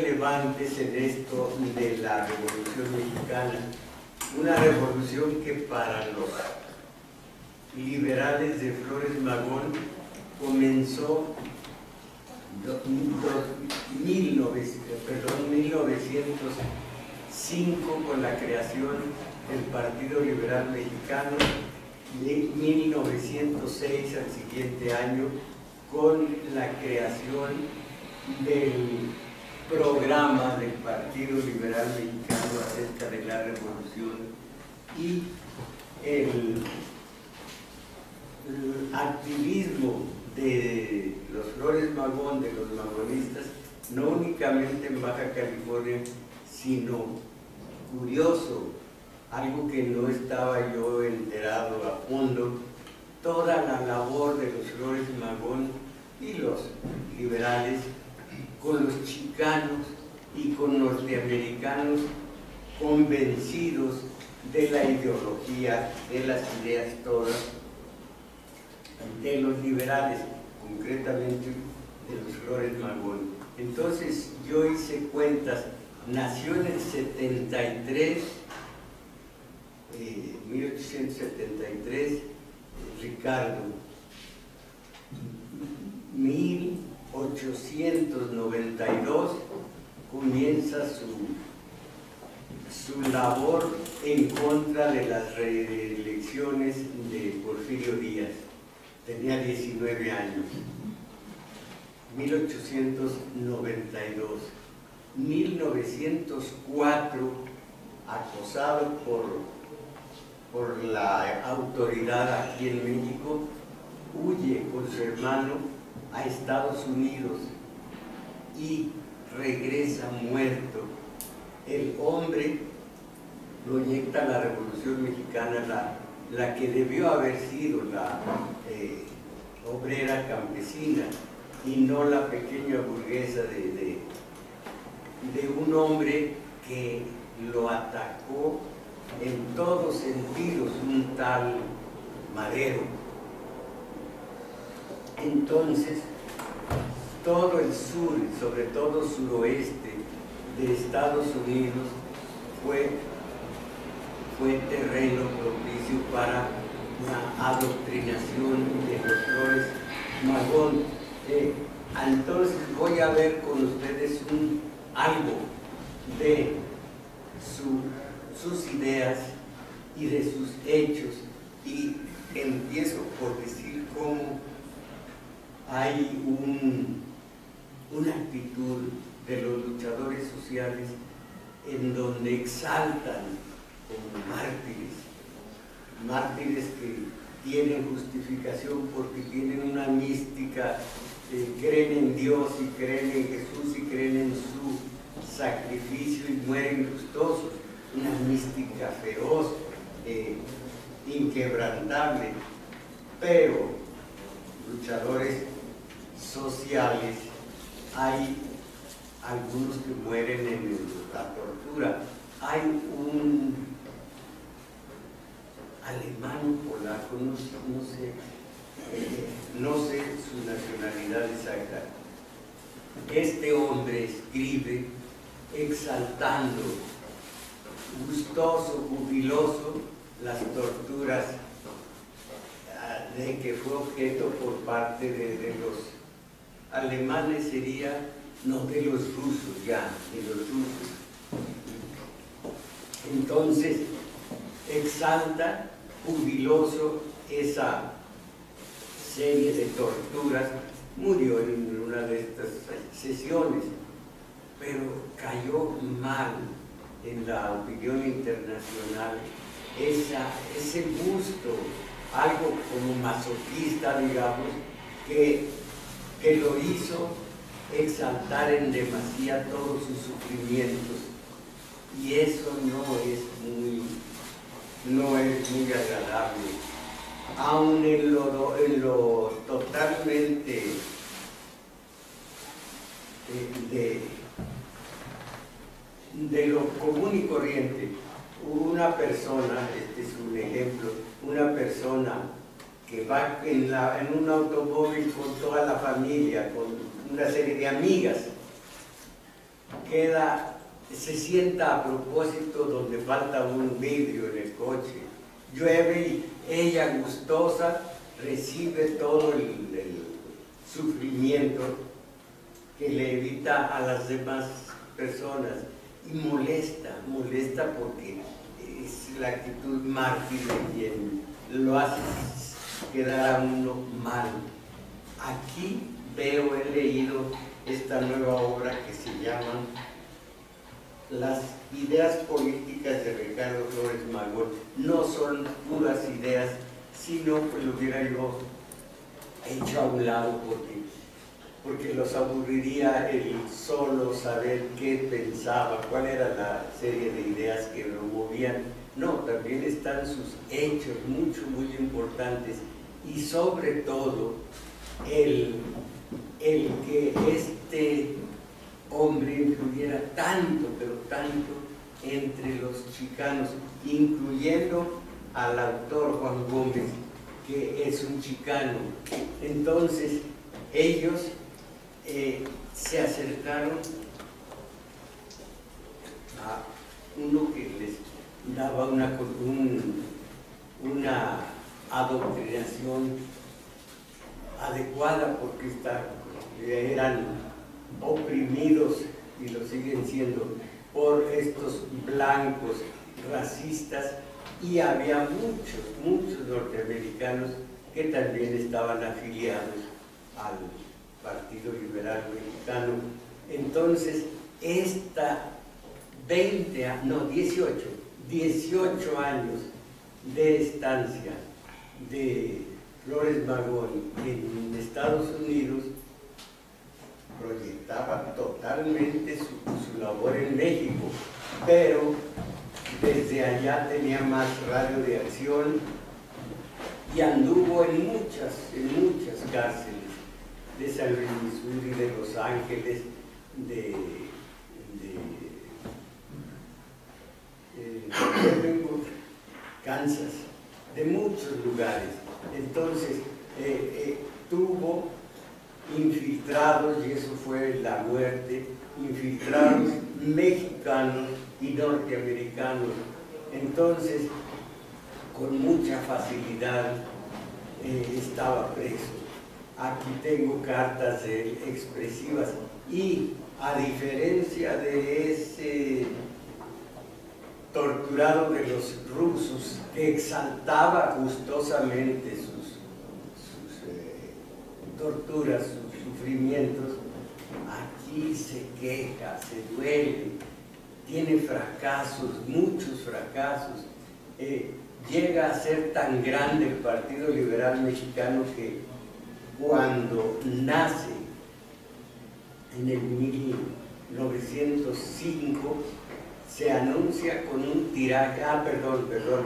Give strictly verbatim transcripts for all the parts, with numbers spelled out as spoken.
relevantes en esto de la Revolución Mexicana, una revolución que para los liberales de Flores Magón comenzó mil novecientos cinco con la creación del Partido Liberal Mexicano y en mil novecientos seis, al siguiente año, con la creación del programa del Partido Liberal Mexicano acerca de la revolución y el, el activismo de los Flores Magón, de los magonistas, no únicamente en Baja California, sino, curioso, algo que no estaba yo enterado a fondo, toda la labor de los Flores Magón y los liberales con los chicanos y con norteamericanos convencidos de la ideología, de las ideas todas, de los liberales, concretamente de los Flores Magón. Entonces yo hice cuentas, nació en el setenta y tres, eh, mil ochocientos setenta y tres, Ricardo, mil ochocientos noventa y dos comienza su, su labor en contra de las reelecciones de Porfirio Díaz. Tenía diecinueve años. mil ochocientos noventa y dos. mil novecientos cuatro, acosado por, por la autoridad aquí en México, huye con su hermano a Estados Unidos y regresa muerto. El hombre proyecta la Revolución Mexicana, la la que debió haber sido la eh, obrera campesina y no la pequeña burguesa de, de, de un hombre que lo atacó en todos sentidos, un tal Madero. Entonces, todo el sur, sobre todo suroeste de Estados Unidos, fue fue terreno propicio para la adoctrinación de los Flores Magón. Eh, entonces voy a ver con ustedes un, algo de su, sus ideas y de sus hechos, y empiezo por decir cómo hay un, una actitud de los luchadores sociales en donde exaltan como mártires, mártires que tienen justificación porque tienen una mística, eh, creen en Dios y creen en Jesús y creen en su sacrificio y mueren gustosos, una mística feroz, eh, inquebrantable, pero luchadores sociales hay algunos que mueren en la tortura. Hay un alemán polaco, no, no sé, eh, no sé su nacionalidad exacta. Este hombre escribe exaltando, gustoso, jubiloso, las torturas eh, de que fue objeto por parte de, de los alemanes, sería, no, de los rusos, ya, de los rusos. Entonces, exalta, jubiloso, esa serie de torturas. Murió en una de estas sesiones, pero cayó mal en la opinión internacional esa, ese gusto, algo como masoquista, digamos, que, que lo hizo exaltar en demasía todos sus sufrimientos. Y eso no es muy, no es muy agradable, aun en lo, en lo totalmente de, de lo común y corriente. Una persona, este es un ejemplo, una persona que va en, la, en un automóvil con toda la familia, con una serie de amigas, queda, se sienta a propósito donde falta un vidrio en el coche. Llueve y ella gustosa recibe todo el, el sufrimiento que le evita a las demás personas y molesta, molesta porque es la actitud mártir de quien lo hace quedar a uno mal. Aquí veo, he leído esta nueva obra que se llama Las ideas políticas de Ricardo Flores Magón. No son puras ideas, sino que lo hubiera yo hecho a un lado porque, porque los aburriría el solo saber qué pensaba, cuál era la serie de ideas que lo movían. No, también están sus hechos, mucho, muy importantes, y sobre todo el, el que este hombre influyera tanto, pero tanto, entre los chicanos, incluyendo al autor Juan Gómez, que es un chicano. Entonces, ellos eh, se acercaron a uno que les daba una, un, una adoctrinación adecuada, porque está, eran oprimidos, y lo siguen siendo, por estos blancos racistas, y había muchos, muchos norteamericanos que también estaban afiliados al Partido Liberal Mexicano. Entonces, esta veinte, no, dieciocho, dieciocho años de estancia de Flores Magón en Estados Unidos proyectaba totalmente su, su labor en México, pero desde allá tenía más radio de acción y anduvo en muchas, en muchas cárceles de San Luis, Missouri, de Los Ángeles, de, de, de eh, Kansas, de muchos lugares. Entonces, eh, eh, tuvo infiltrados, y eso fue la muerte, infiltrados mexicanos y norteamericanos. Entonces, con mucha facilidad eh, estaba preso. Aquí tengo cartas de él expresivas, y a diferencia de ese torturado de los rusos que exaltaba gustosamente su torturas, sus sufrimientos, aquí se queja, se duele, tiene fracasos, muchos fracasos. Eh, llega a ser tan grande el Partido Liberal Mexicano que cuando nace en el mil novecientos cinco se anuncia con un tiraje, ah, perdón, perdón,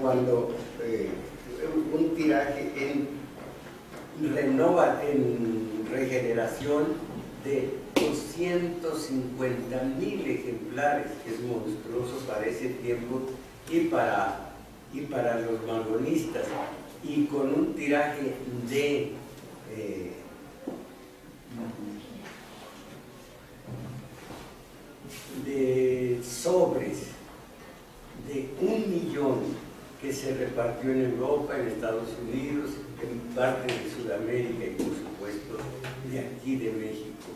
cuando eh, un tiraje en renova en regeneración de doscientos cincuenta mil ejemplares, que es monstruoso para ese tiempo y para, y para los magonistas, y con un tiraje de eh, de sobres de un millón que se repartió en Europa, en Estados Unidos, en parte de Sudamérica y por supuesto de aquí de México.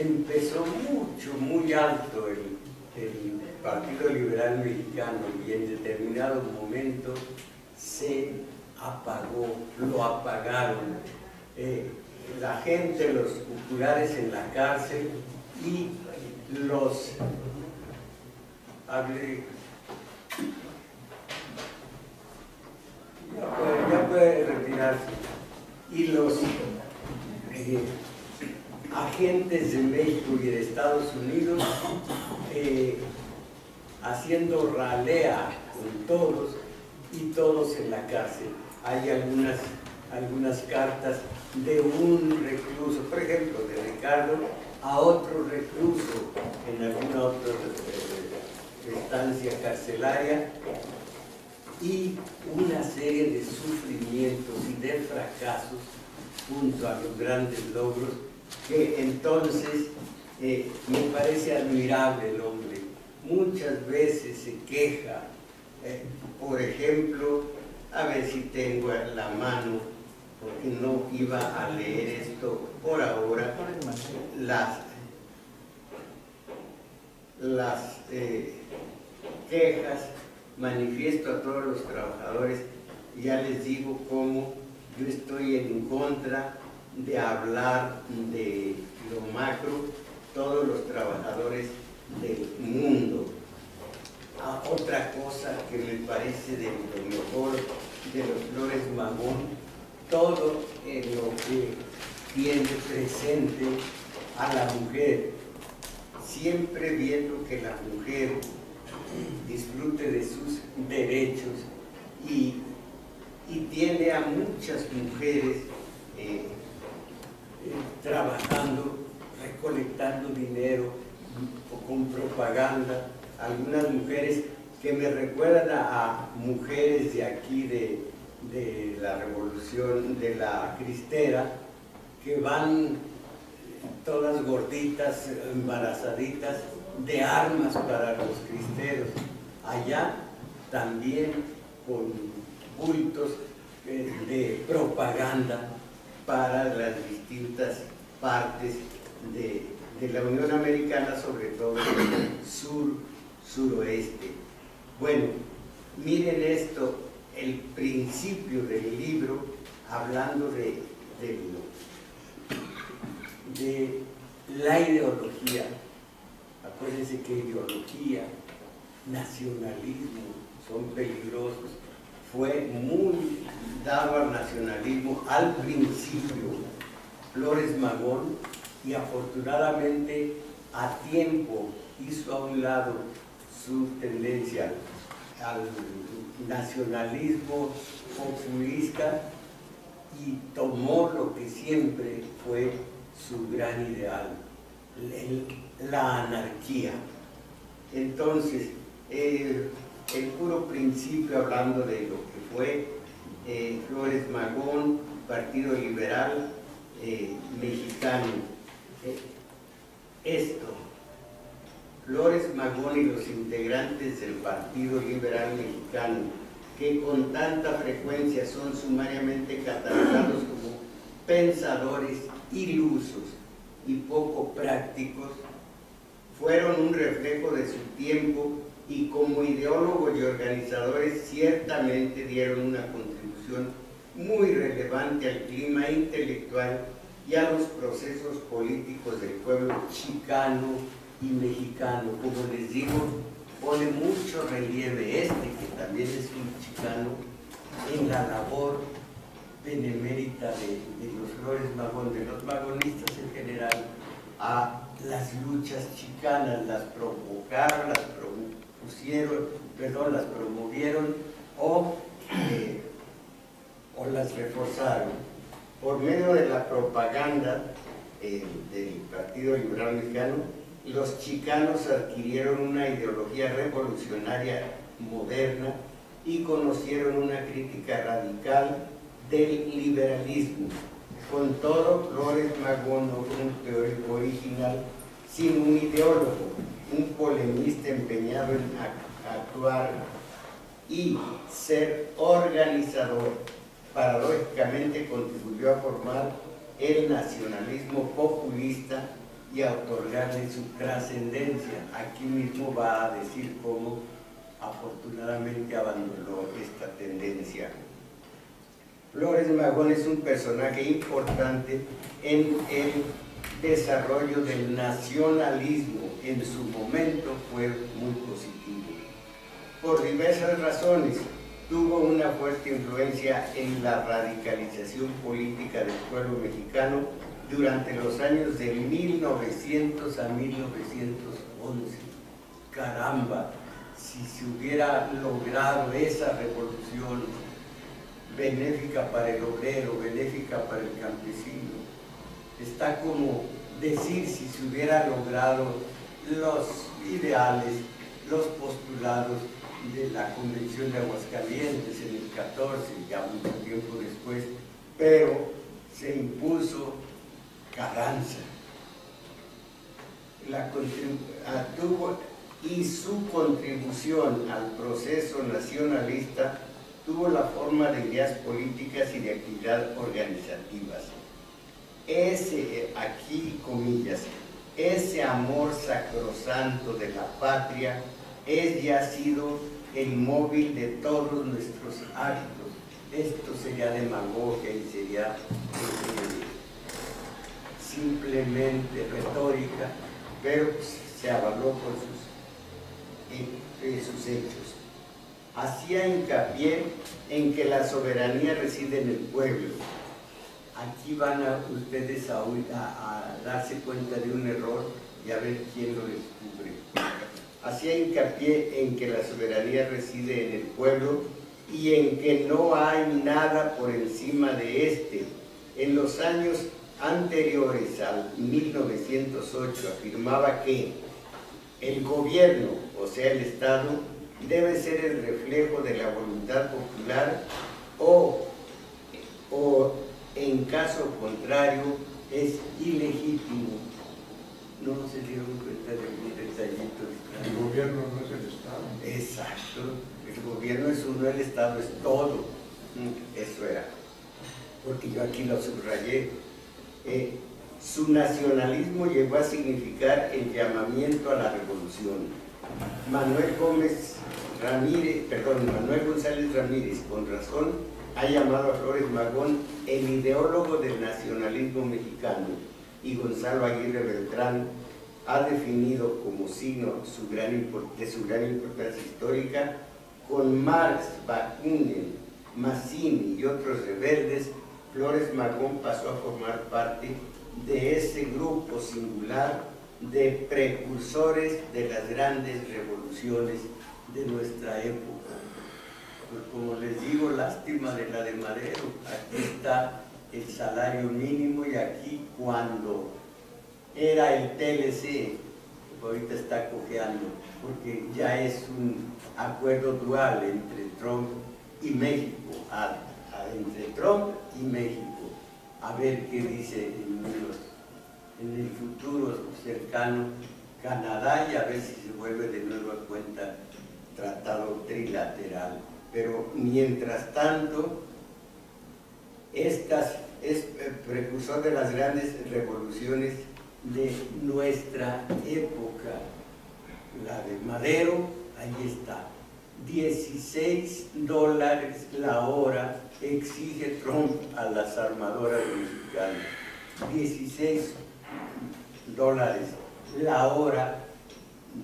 Empezó mucho, muy alto el, el Partido Liberal Mexicano, y en determinado momento se apagó, lo apagaron. Eh, la gente, los populares en la cárcel y los... Hablé, Ya puede, ya puede retirarse. Y los eh, agentes de México y de Estados Unidos eh, haciendo ralea con todos y todos en la cárcel. Hay algunas, algunas cartas de un recluso, por ejemplo, de Ricardo a otro recluso en alguna otra eh, estancia carcelaria, y una serie de sufrimientos y de fracasos junto a los grandes logros que entonces Eh, me parece admirable el hombre. Muchas veces se queja, eh, por ejemplo, a ver si tengo la mano, porque no iba a leer esto por ahora, las, las eh, quejas, manifiesto a todos los trabajadores, ya les digo cómo yo estoy en contra de hablar de lo macro, todos los trabajadores del mundo. Ah, otra cosa que me parece de lo mejor de los Flores Magón, todo en lo que tiene presente a la mujer, siempre viendo que la mujer disfrute de sus derechos y, y tiene a muchas mujeres eh, trabajando, recolectando dinero o con propaganda, algunas mujeres que me recuerdan a, a mujeres de aquí de, de la revolución de la cristera, que van todas gorditas, embarazaditas, de armas para los cristeros, allá también con bultos eh, de propaganda para las distintas partes de, de la Unión Americana, sobre todo el sur, suroeste. Bueno, miren esto, el principio del libro, hablando de, de, de la ideología. Acuérdense que ideología, nacionalismo son peligrosos. Fue muy dado al nacionalismo al principio Flores Magón, y afortunadamente a tiempo hizo a un lado su tendencia al nacionalismo populista y tomó lo que siempre fue su gran ideal, la anarquía. Entonces, eh, el puro principio, hablando de lo que fue eh, Flores Magón, Partido Liberal eh, Mexicano. Eh, esto, Flores Magón y los integrantes del Partido Liberal Mexicano, que con tanta frecuencia son sumariamente catalogados como pensadores ilusos y poco prácticos, fueron un reflejo de su tiempo y como ideólogos y organizadores ciertamente dieron una contribución muy relevante al clima intelectual y a los procesos políticos del pueblo chicano y mexicano. Como les digo, pone mucho relieve este, que también es un chicano, en la labor benemérita de, de los Flores Magón, de los magonistas en general, a las luchas chicanas, las provocaron, las propusieron, perdón, las promovieron o, eh, o las reforzaron. Por medio de la propaganda eh, del Partido Liberal Mexicano, los chicanos adquirieron una ideología revolucionaria moderna y conocieron una crítica radical del liberalismo. Con todo, Flores Magón no fue un teórico original, sino un ideólogo, un polemista empeñado en actuar y ser organizador. Paradójicamente contribuyó a formar el nacionalismo populista y a otorgarle su trascendencia. Aquí mismo va a decir cómo afortunadamente abandonó esta tendencia. Flores Magón es un personaje importante en el desarrollo del nacionalismo. En su momento fue muy positivo. Por diversas razones, tuvo una fuerte influencia en la radicalización política del pueblo mexicano durante los años de mil novecientos a mil novecientos once. Caramba, si se hubiera logrado esa revolución benéfica para el obrero, benéfica para el campesino. Está como decir si se hubiera logrado los ideales, los postulados de la Convención de Aguascalientes en el catorce, ya mucho tiempo después, pero se impuso Carranza. la contribu- y su contribución al proceso nacionalista tuvo la forma de ideas políticas y de actividad organizativas. Ese, aquí comillas, ese amor sacrosanto de la patria es y ha sido el móvil de todos nuestros actos. Esto sería demagogia y sería eh, simplemente retórica, pero pues, se avaló con sus, eh, sus hechos. Hacía hincapié en que la soberanía reside en el pueblo. Aquí van a ustedes a, a, a darse cuenta de un error y a ver quién lo descubre. Hacía hincapié en que la soberanía reside en el pueblo y en que no hay nada por encima de este. En los años anteriores al mil novecientos ocho afirmaba que el gobierno, o sea el Estado, debe ser el reflejo de la voluntad popular o, o en caso contrario es ilegítimo. No se dieron cuenta de mi detallito. El gobierno no es el Estado. Exacto. El gobierno es uno, el Estado es todo. Eso era. Porque yo aquí lo subrayé. Eh, su nacionalismo llegó a significar el llamamiento a la revolución. Manuel Gómez Ramírez, perdón, Manuel González Ramírez, con razón, ha llamado a Flores Magón el ideólogo del nacionalismo mexicano, y Gonzalo Aguirre Beltrán ha definido como signo su gran, de su gran importancia histórica, con Marx, Bakunin, Mazzini y otros rebeldes, Flores Magón pasó a formar parte de ese grupo singular de precursores de las grandes revoluciones de nuestra época. Pues como les digo, lástima de la de Madero, aquí está el salario mínimo y aquí cuando era el T L C, ahorita está cojeando, porque ya es un acuerdo dual entre Trump y México, a, a, entre Trump y México, a ver qué dice en los en el futuro cercano Canadá y a ver si se vuelve de nuevo a cuenta tratado trilateral. Pero mientras tanto, estas es precursor de las grandes revoluciones de nuestra época. La de Madero, ahí está. dieciséis dólares la hora exige Trump a las armadoras mexicanas. dieciséis dólares la hora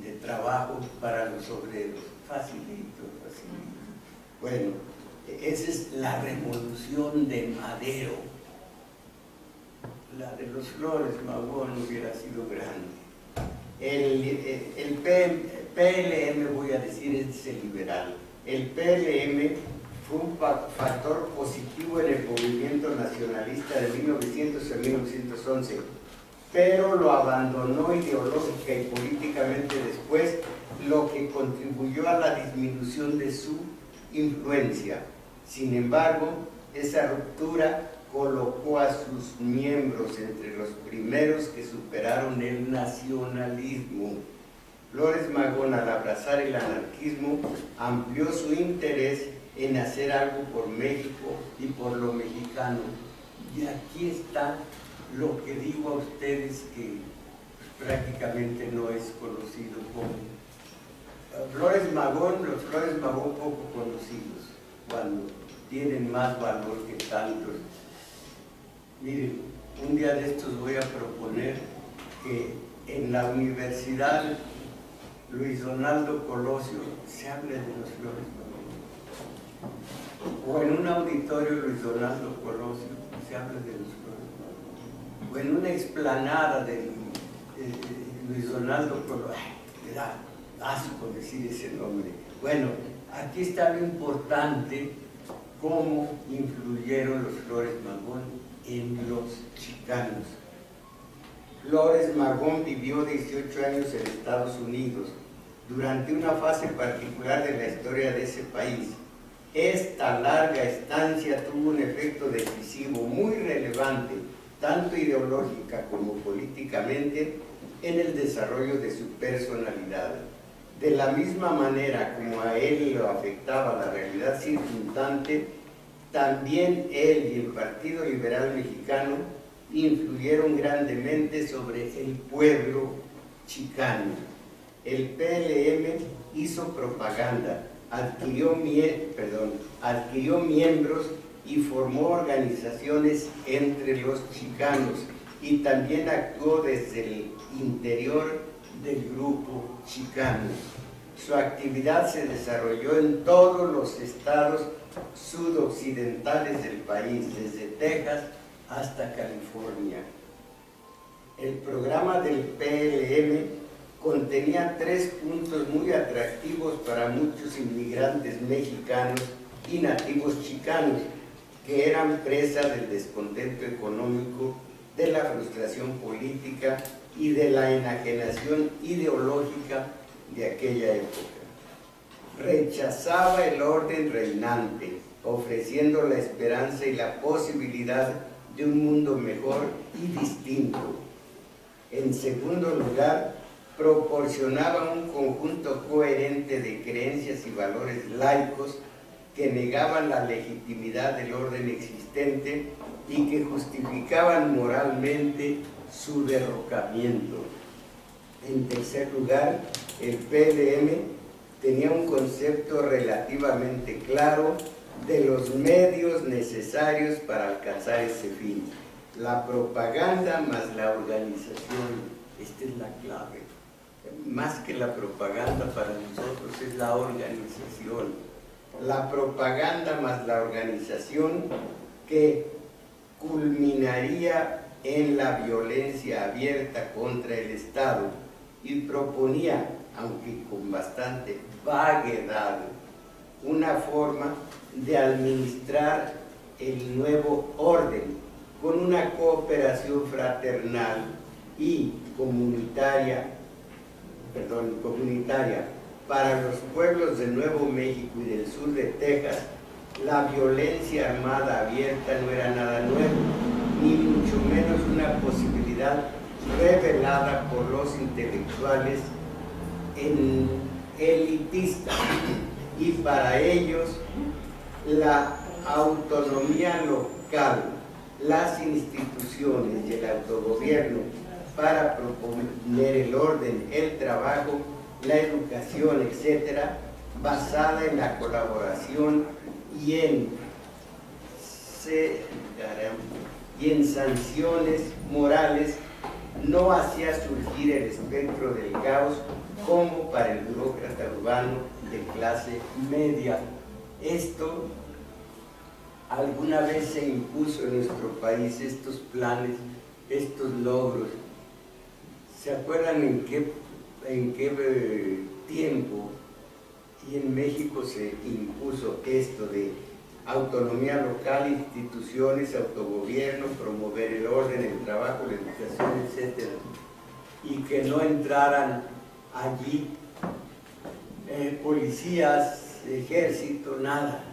de trabajo para los obreros. Facilito, facilito. Bueno, esa es la revolución de Madero. La de los Flores Magón hubiera sido grande. El, el, el P L M, voy a decir, es el liberal. El P L M fue un factor positivo en el movimiento nacionalista de mil novecientos a mil novecientos once. Pero lo abandonó ideológica y políticamente después, lo que contribuyó a la disminución de su influencia. Sin embargo, esa ruptura colocó a sus miembros entre los primeros que superaron el nacionalismo. Flores Magón, al abrazar el anarquismo, amplió su interés en hacer algo por México y por lo mexicano. Y aquí está lo que digo a ustedes que prácticamente no es conocido como Flores Magón, los Flores Magón poco conocidos, cuando tienen más valor que tantos. Miren, un día de estos voy a proponer que en la Universidad Luis Donaldo Colosio se hable de los Flores Magón, o en un auditorio Luis Donaldo Colosio se hable de los Flores Magón, o en una explanada de Luis Donaldo Colosio. Me da asco decir ese nombre. Bueno, aquí está lo importante, cómo influyeron los Flores Magón en los chicanos. Flores Magón vivió dieciocho años en Estados Unidos, durante una fase particular de la historia de ese país. Esta larga estancia tuvo un efecto decisivo muy relevante, tanto ideológica como políticamente, en el desarrollo de su personalidad. De la misma manera como a él lo afectaba la realidad circundante, también él y el Partido Liberal Mexicano influyeron grandemente sobre el pueblo chicano. El P L M hizo propaganda, adquirió, mie perdón, adquirió miembros y formó organizaciones entre los chicanos, y también actuó desde el interior del grupo chicano. Su actividad se desarrolló en todos los estados sudoccidentales del país, desde Texas hasta California. El programa del P L M contenía tres puntos muy atractivos para muchos inmigrantes mexicanos y nativos chicanos, que eran presa del descontento económico, de la frustración política y de la enajenación ideológica de aquella época. Rechazaba el orden reinante, ofreciendo la esperanza y la posibilidad de un mundo mejor y distinto. En segundo lugar, proporcionaba un conjunto coherente de creencias y valores laicos que negaban la legitimidad del orden existente y que justificaban moralmente su derrocamiento. En tercer lugar, el P L M tenía un concepto relativamente claro de los medios necesarios para alcanzar ese fin. La propaganda más la organización, esta es la clave. Más que la propaganda para nosotros es la organización. La propaganda más la organización, que culminaría en la violencia abierta contra el Estado, y proponía, aunque con bastante vaguedad, una forma de administrar el nuevo orden con una cooperación fraternal y comunitaria, perdón, comunitaria, para los pueblos de Nuevo México y del sur de Texas. La violencia armada abierta no era nada nuevo, ni mucho menos una posibilidad revelada por los intelectuales en elitistas, y para ellos la autonomía local, las instituciones y el autogobierno para proponer el orden, el trabajo, la educación, etcétera, basada en la colaboración y en, y en sanciones morales, no hacía surgir el espectro del caos como para el burócrata urbano de clase media. Esto alguna vez se impuso en nuestro país, estos planes, estos logros. ¿Se acuerdan en qué en qué eh, tiempo y en México se impuso esto de autonomía local, instituciones, autogobierno, promover el orden, el trabajo, la educación, etcétera? Y que no entraran allí eh, policías, ejército, nada,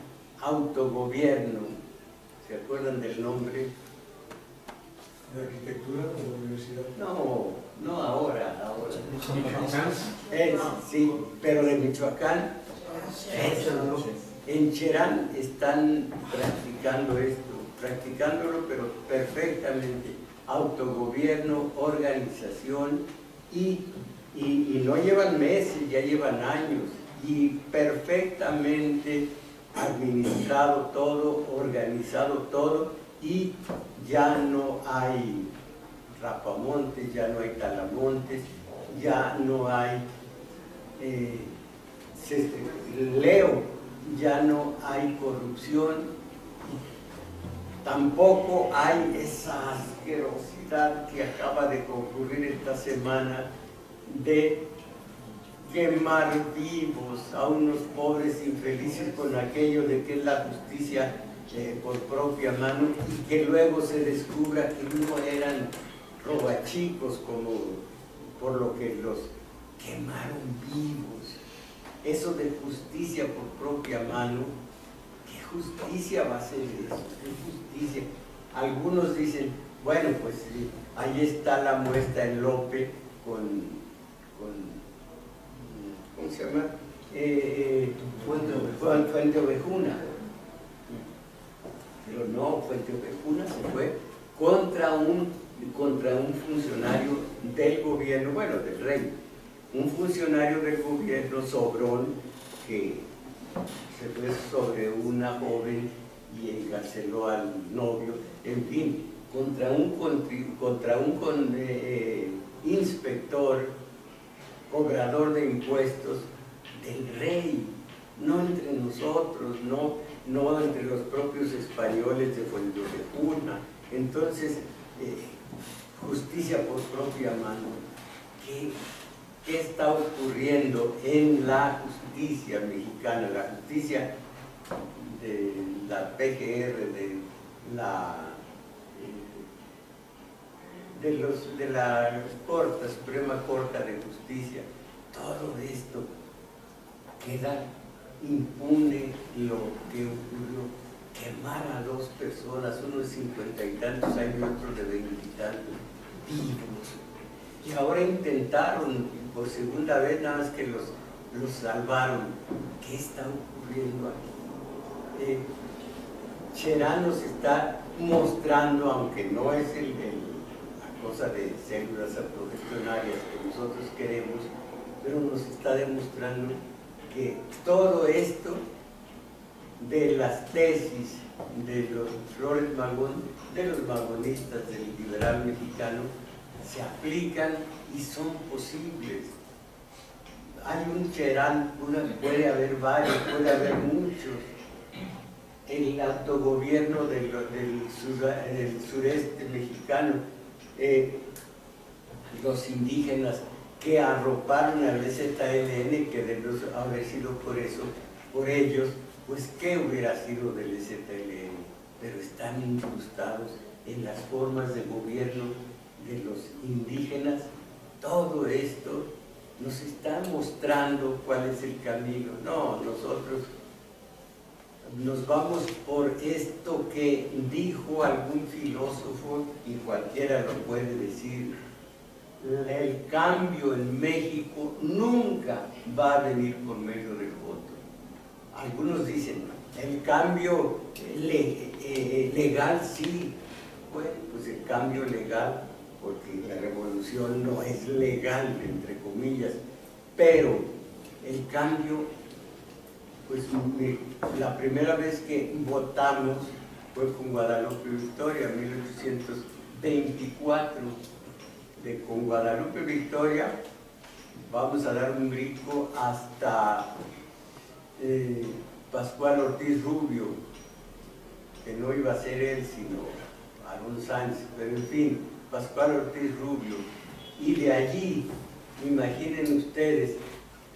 autogobierno. ¿Se acuerdan del nombre? ¿De arquitectura o de la universidad? No. No ahora, ahora. Es, sí, pero de Michoacán, eso no. En Cherán están practicando esto, practicándolo pero perfectamente. Autogobierno, organización y, y, y no llevan meses, ya llevan años, y perfectamente administrado todo, organizado todo, y ya no hay rapamontes, ya no hay talamontes, ya no hay eh, se, leo, ya no hay corrupción, tampoco hay esa asquerosidad que acaba de concurrir esta semana de quemar vivos a unos pobres infelices con aquello de que es la justicia eh, por propia mano, y que luego se descubra que no eran robachicos, como por lo que los quemaron vivos. Eso de justicia por propia mano, ¿qué justicia va a ser eso? ¿Qué justicia? Algunos dicen, bueno, pues ahí está la muestra en Lope con, con ¿cómo se llama? Eh, eh, Fuente Ovejuna. Fuente Ovejuna. Pero no, Fuente Ovejuna se fue contra un, contra un funcionario del gobierno, bueno, del rey, un funcionario del gobierno sobrón que se fue sobre una joven y encarceló al novio, en fin, contra un, contra un con, eh, inspector, cobrador de impuestos del rey, no entre nosotros, no, no entre los propios españoles de Fuente Ovejuna. Entonces, eh, justicia por propia mano. ¿Qué, ¿Qué está ocurriendo en la justicia mexicana? La justicia de la P G R, de la, de los, de la Corte, Suprema Corte de Justicia, todo esto queda impune. Lo que ocurrió, quemar a dos personas, uno de cincuenta y tantos años y otro de veinte y tantos, vivos, y ahora intentaron por segunda vez, nada más que los, los salvaron. ¿Qué está ocurriendo aquí? Eh, Cherán nos está mostrando, aunque no es el, el, la cosa de células autogestionarias que nosotros queremos, pero nos está demostrando que todo esto de las tesis de los Flores Magón, de los magonistas del liberal mexicano, se aplican y son posibles. Hay un Cherán, una, puede haber varios, puede haber muchos. El autogobierno del, del, sur, del sureste mexicano, eh, los indígenas que arroparon al E Z L N, que de los haber sido por eso, por ellos, pues qué hubiera sido del E Z L N, pero están incrustados en las formas de gobierno de los indígenas. Todo esto nos está mostrando cuál es el camino. No, nosotros nos vamos por esto que dijo algún filósofo, y cualquiera lo puede decir: el cambio en México nunca va a venir por medio del voto. Algunos dicen, el cambio le, eh, legal sí. Bueno, pues el cambio legal, porque la revolución no es legal, entre comillas, pero el cambio, pues la primera vez que votamos fue con Guadalupe Victoria, mil ochocientos veinticuatro. De, con Guadalupe Victoria vamos a dar un brinco hasta... Eh, Pascual Ortiz Rubio, que no iba a ser él sino Aarón Sánchez, pero en fin, Pascual Ortiz Rubio, y de allí, imaginen ustedes,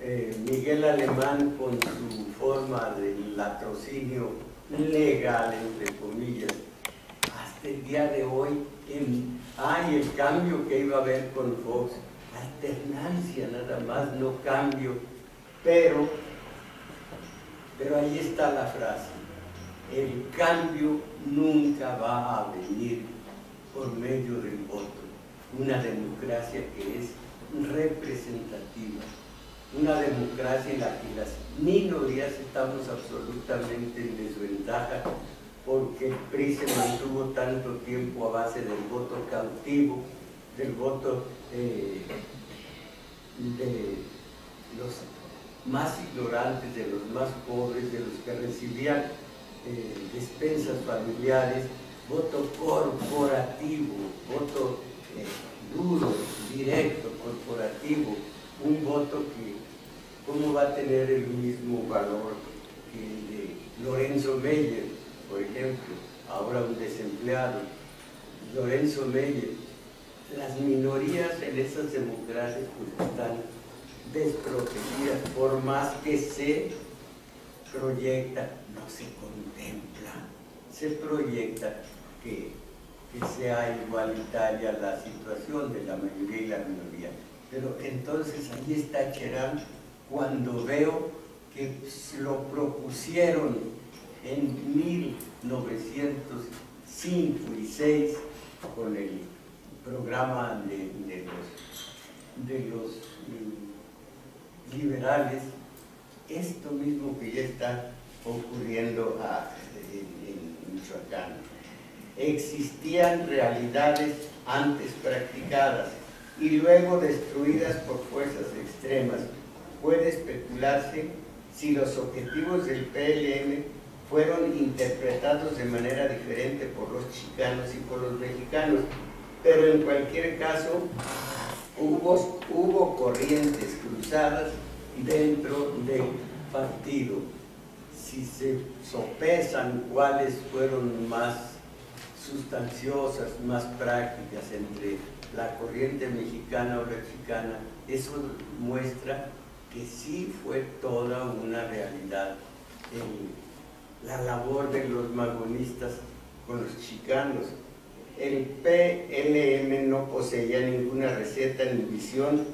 eh, Miguel Alemán con su forma del latrocinio legal, entre comillas, hasta el día de hoy. En, ah, y el cambio que iba a haber con Fox, alternancia nada más, no cambio, pero... Pero ahí está la frase: el cambio nunca va a venir por medio del voto. Una democracia que es representativa, una democracia en la que las minorías estamos absolutamente en desventaja, porque el P R I se mantuvo tanto tiempo a base del voto cautivo, del voto eh, de los más ignorantes, de los más pobres, de los que recibían eh, despensas familiares, voto corporativo, voto eh, duro, directo, corporativo, un voto que, ¿cómo va a tener el mismo valor que el de Lorenzo Meyer, por ejemplo, ahora un desempleado? Lorenzo Meyer. Las minorías en esas democracias pues están desprotegidas, por más que se proyecta, no se contempla, se proyecta que, que sea igualitaria la situación de la mayoría y la minoría. Pero entonces ahí está Cherán, cuando veo que lo propusieron en mil novecientos cinco y seis con el programa de, de los de los eh, liberales, esto mismo que ya está ocurriendo a, en, en Michoacán. Existían realidades antes practicadas y luego destruidas por fuerzas extremas. Puede especularse si los objetivos del P L M fueron interpretados de manera diferente por los chicanos y por los mexicanos, pero en cualquier caso hubo, hubo corrientes cruzadas dentro del partido. Si se sopesan cuáles fueron más sustanciosas, más prácticas entre la corriente mexicana o la chicana, eso muestra que sí fue toda una realidad en la labor de los magonistas con los chicanos. El P L M no poseía ninguna receta ni visión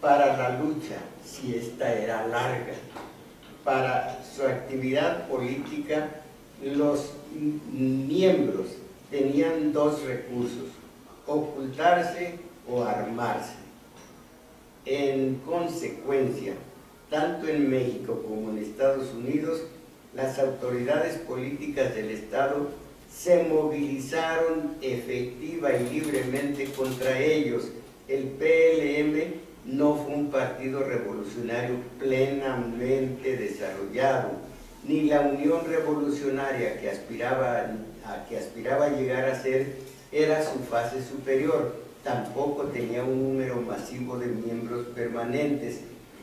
para la lucha, si esta era larga. Para su actividad política, los miembros tenían dos recursos: ocultarse o armarse. En consecuencia, tanto en México como en Estados Unidos, las autoridades políticas del Estado se movilizaron efectiva y libremente contra ellos. El P L M no fue un partido revolucionario plenamente desarrollado, ni la Unión Revolucionaria que aspiraba a que aspiraba a llegar a ser era su fase superior. Tampoco tenía un número masivo de miembros permanentes,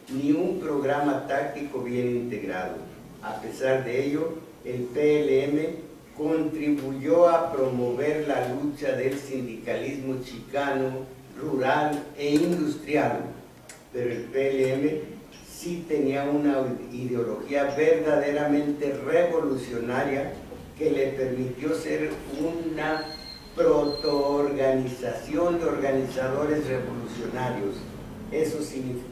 ni un programa táctico bien integrado. A pesar de ello, el P L M contribuyó a promover la lucha del sindicalismo chicano, rural e industrial, pero el P L M sí tenía una ideología verdaderamente revolucionaria que le permitió ser una protoorganización de organizadores revolucionarios. Eso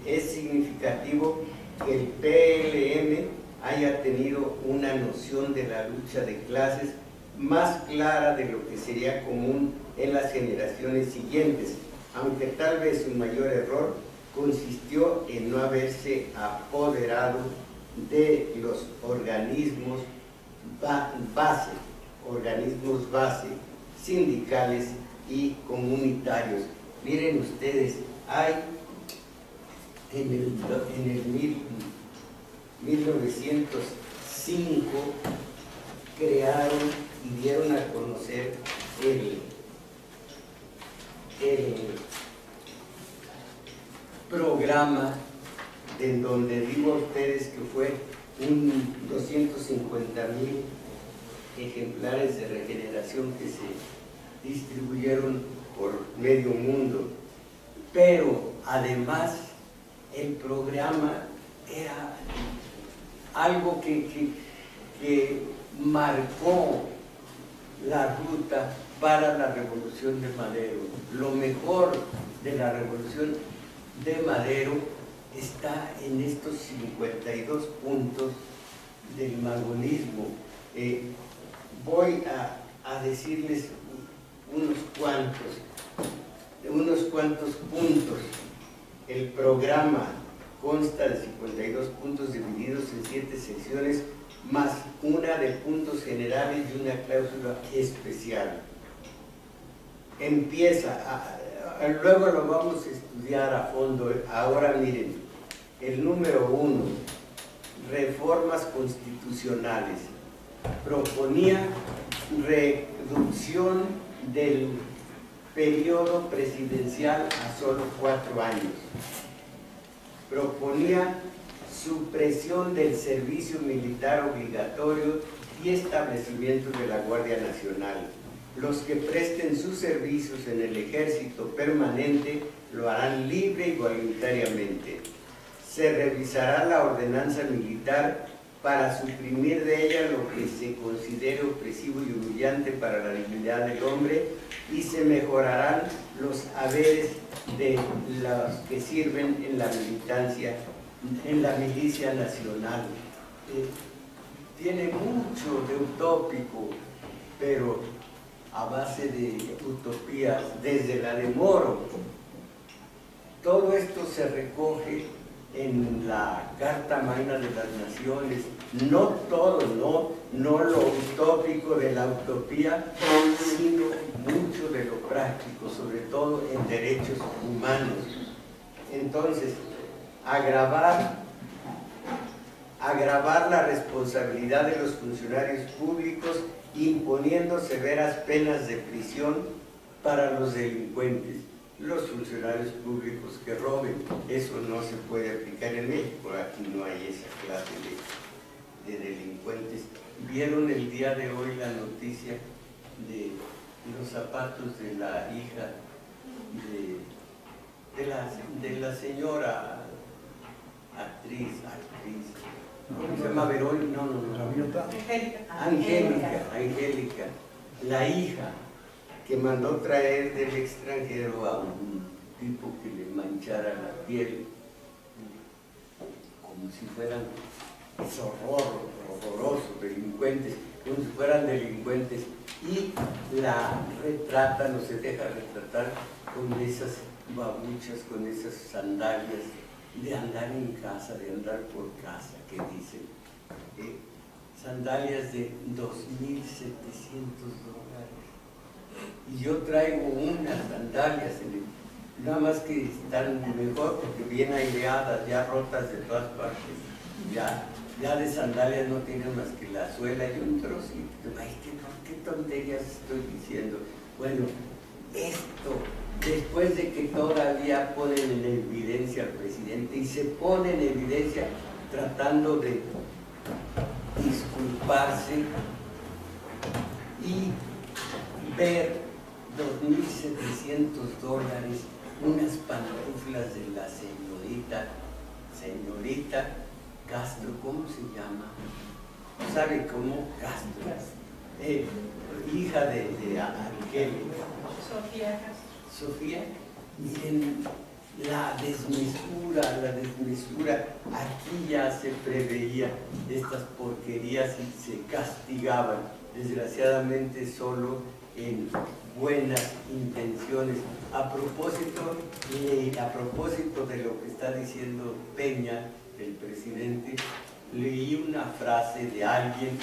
es significativo que el P L M haya tenido una noción de la lucha de clases más clara de lo que sería común en las generaciones siguientes, aunque tal vez su mayor error consistió en no haberse apoderado de los organismos base, organismos base, sindicales y comunitarios. Miren ustedes, hay en el, en el mil, mil novecientos cinco crearon y dieron a conocer el, el programa, en donde digo a ustedes que fue un doscientos cincuenta mil ejemplares de regeneración que se distribuyeron por medio mundo. Pero además el programa era algo que, que, que marcó la ruta para la revolución de Madero. Lo mejor de la revolución de Madero está en estos cincuenta y dos puntos del magonismo. Eh, voy a, a decirles unos cuantos, unos cuantos puntos. El programa consta de cincuenta y dos puntos divididos en siete secciones, más una de puntos generales y una cláusula especial. Empieza, a, a, luego lo vamos a estudiar a fondo. Ahora miren, el número uno, reformas constitucionales, proponía reducción del periodo presidencial a solo cuatro años. Proponía supresión del servicio militar obligatorio y establecimiento de la Guardia Nacional. Los que presten sus servicios en el ejército permanente lo harán libre y voluntariamente. Se revisará la ordenanza militar para suprimir de ella lo que se considere opresivo y humillante para la dignidad del hombre, y se mejorarán los haberes de los que sirven en la militancia, en la milicia nacional. Eh, tiene mucho de utópico, pero a base de utopías, desde la de Moro. Todo esto se recoge en la Carta Magna de las Naciones, no todo, no, no lo utópico de la utopía, sino mucho de lo práctico, sobre todo en derechos humanos. Entonces, agravar, agravar la responsabilidad de los funcionarios públicos imponiendo severas penas de prisión para los delincuentes. Los funcionarios públicos que roben, eso no se puede aplicar en México, aquí no hay esa clase de, de delincuentes. ¿Vieron el día de hoy la noticia de los zapatos de la hija de, de, la, de la señora actriz, actriz, ¿cómo se llama? Verón, no, no, no, Angélica, Angélica, Angélica, la hija, que mandó traer del extranjero a un tipo que le manchara la piel, como si fueran horror, horrorosos delincuentes, como si fueran delincuentes, y la retratan, o se deja retratar con esas babuchas, con esas sandalias, de andar en casa, de andar por casa, que dicen, eh, sandalias de dos mil setecientos dólares. Y yo traigo unas sandalias, nada más que están mejor porque bien aireadas, ya rotas de todas partes, ya, ya de sandalias no tienen más que la suela y un trocito. Ay, qué, qué tonterías estoy diciendo. Bueno, esto, después de que todavía ponen en evidencia al presidente, y se pone en evidencia tratando de disculparse y ver dos mil setecientos dólares, unas pantuflas de la señorita, señorita Castro, ¿cómo se llama? ¿Sabe cómo? Castro, eh, hija de, de Argelio. Sofía Castro. Sofía, miren la desmesura, la desmesura, aquí ya se preveía estas porquerías y se castigaban, desgraciadamente solo en buenas intenciones. A propósito, eh, a propósito de lo que está diciendo Peña, el presidente, leí una frase de alguien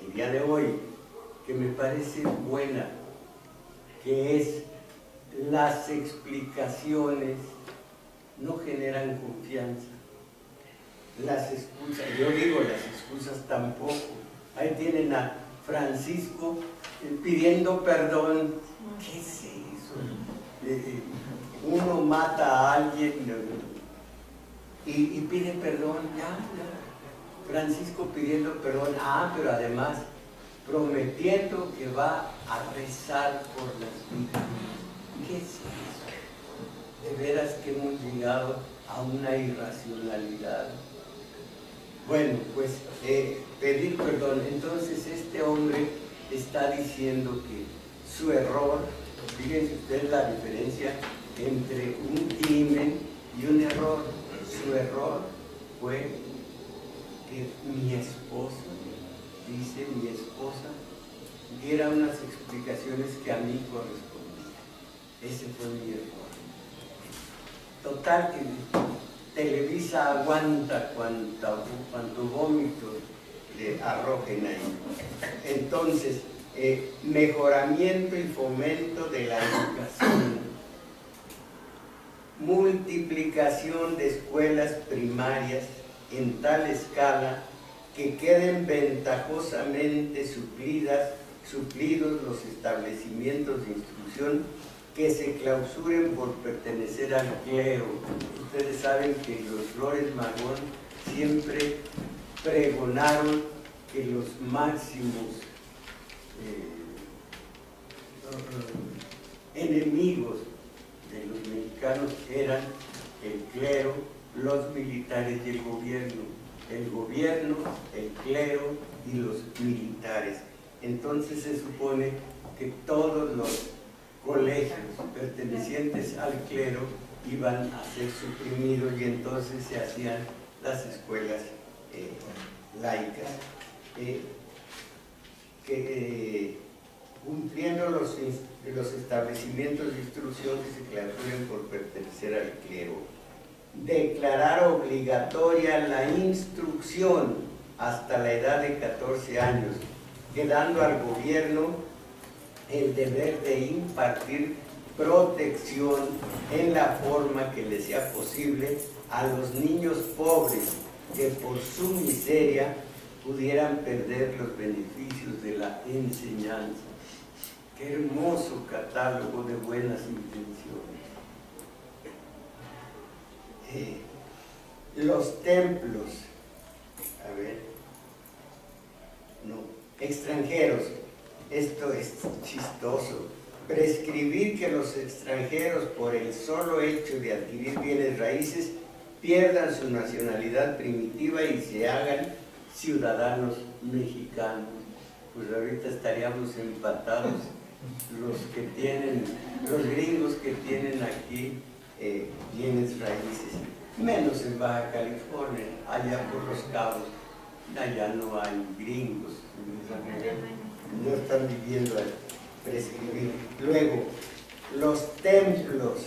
el día de hoy que me parece buena, que es: las explicaciones no generan confianza, las excusas, yo digo las excusas tampoco. Ahí tienen a Francisco pidiendo perdón. ¿Qué es eso? Eh, uno mata a alguien y, y pide perdón. Ya, ya. Francisco pidiendo perdón. Ah, pero además prometiendo que va a rezar por las víctimas. ¿Qué es eso? De veras que hemos llegado a una irracionalidad. Bueno, pues eh, pedir perdón. Entonces este hombre está diciendo que su error, fíjense ustedes la diferencia entre un crimen y un error. Su error fue que mi esposa, dice mi esposa, diera unas explicaciones que a mí correspondían. Ese fue mi error. Total que Televisa aguanta cuanto, cuanto vómito le arrojen ahí. Entonces, eh, mejoramiento y fomento de la educación. Multiplicación de escuelas primarias en tal escala que queden ventajosamente suplidas, suplidos los establecimientos de instrucción que se clausuren por pertenecer al clero. Ustedes saben que los Flores Magón siempre pregonaron que los máximos eh, enemigos de los mexicanos eran el clero, los militares y el gobierno. El gobierno, el clero y los militares. Entonces se supone que todos los colegios pertenecientes al clero iban a ser suprimidos y entonces se hacían las escuelas eh, laicas. Eh, que, eh, cumpliendo los, los establecimientos de instrucción que se clausuren por pertenecer al clero. Declarar obligatoria la instrucción hasta la edad de catorce años, quedando al gobierno el deber de impartir protección en la forma que le sea posible a los niños pobres que por su miseria pudieran perder los beneficios de la enseñanza. ¡Qué hermoso catálogo de buenas intenciones! Eh, los templos, a ver, no, extranjeros, esto es chistoso. Prescribir que los extranjeros, por el solo hecho de adquirir bienes raíces, pierdan su nacionalidad primitiva y se hagan ciudadanos mexicanos. Pues ahorita estaríamos empatados los que tienen, los gringos que tienen aquí eh, bienes raíces, menos en Baja California, allá por Los Cabos, allá no hay gringos, no están viviendo ahí. Prescribir. Luego, los templos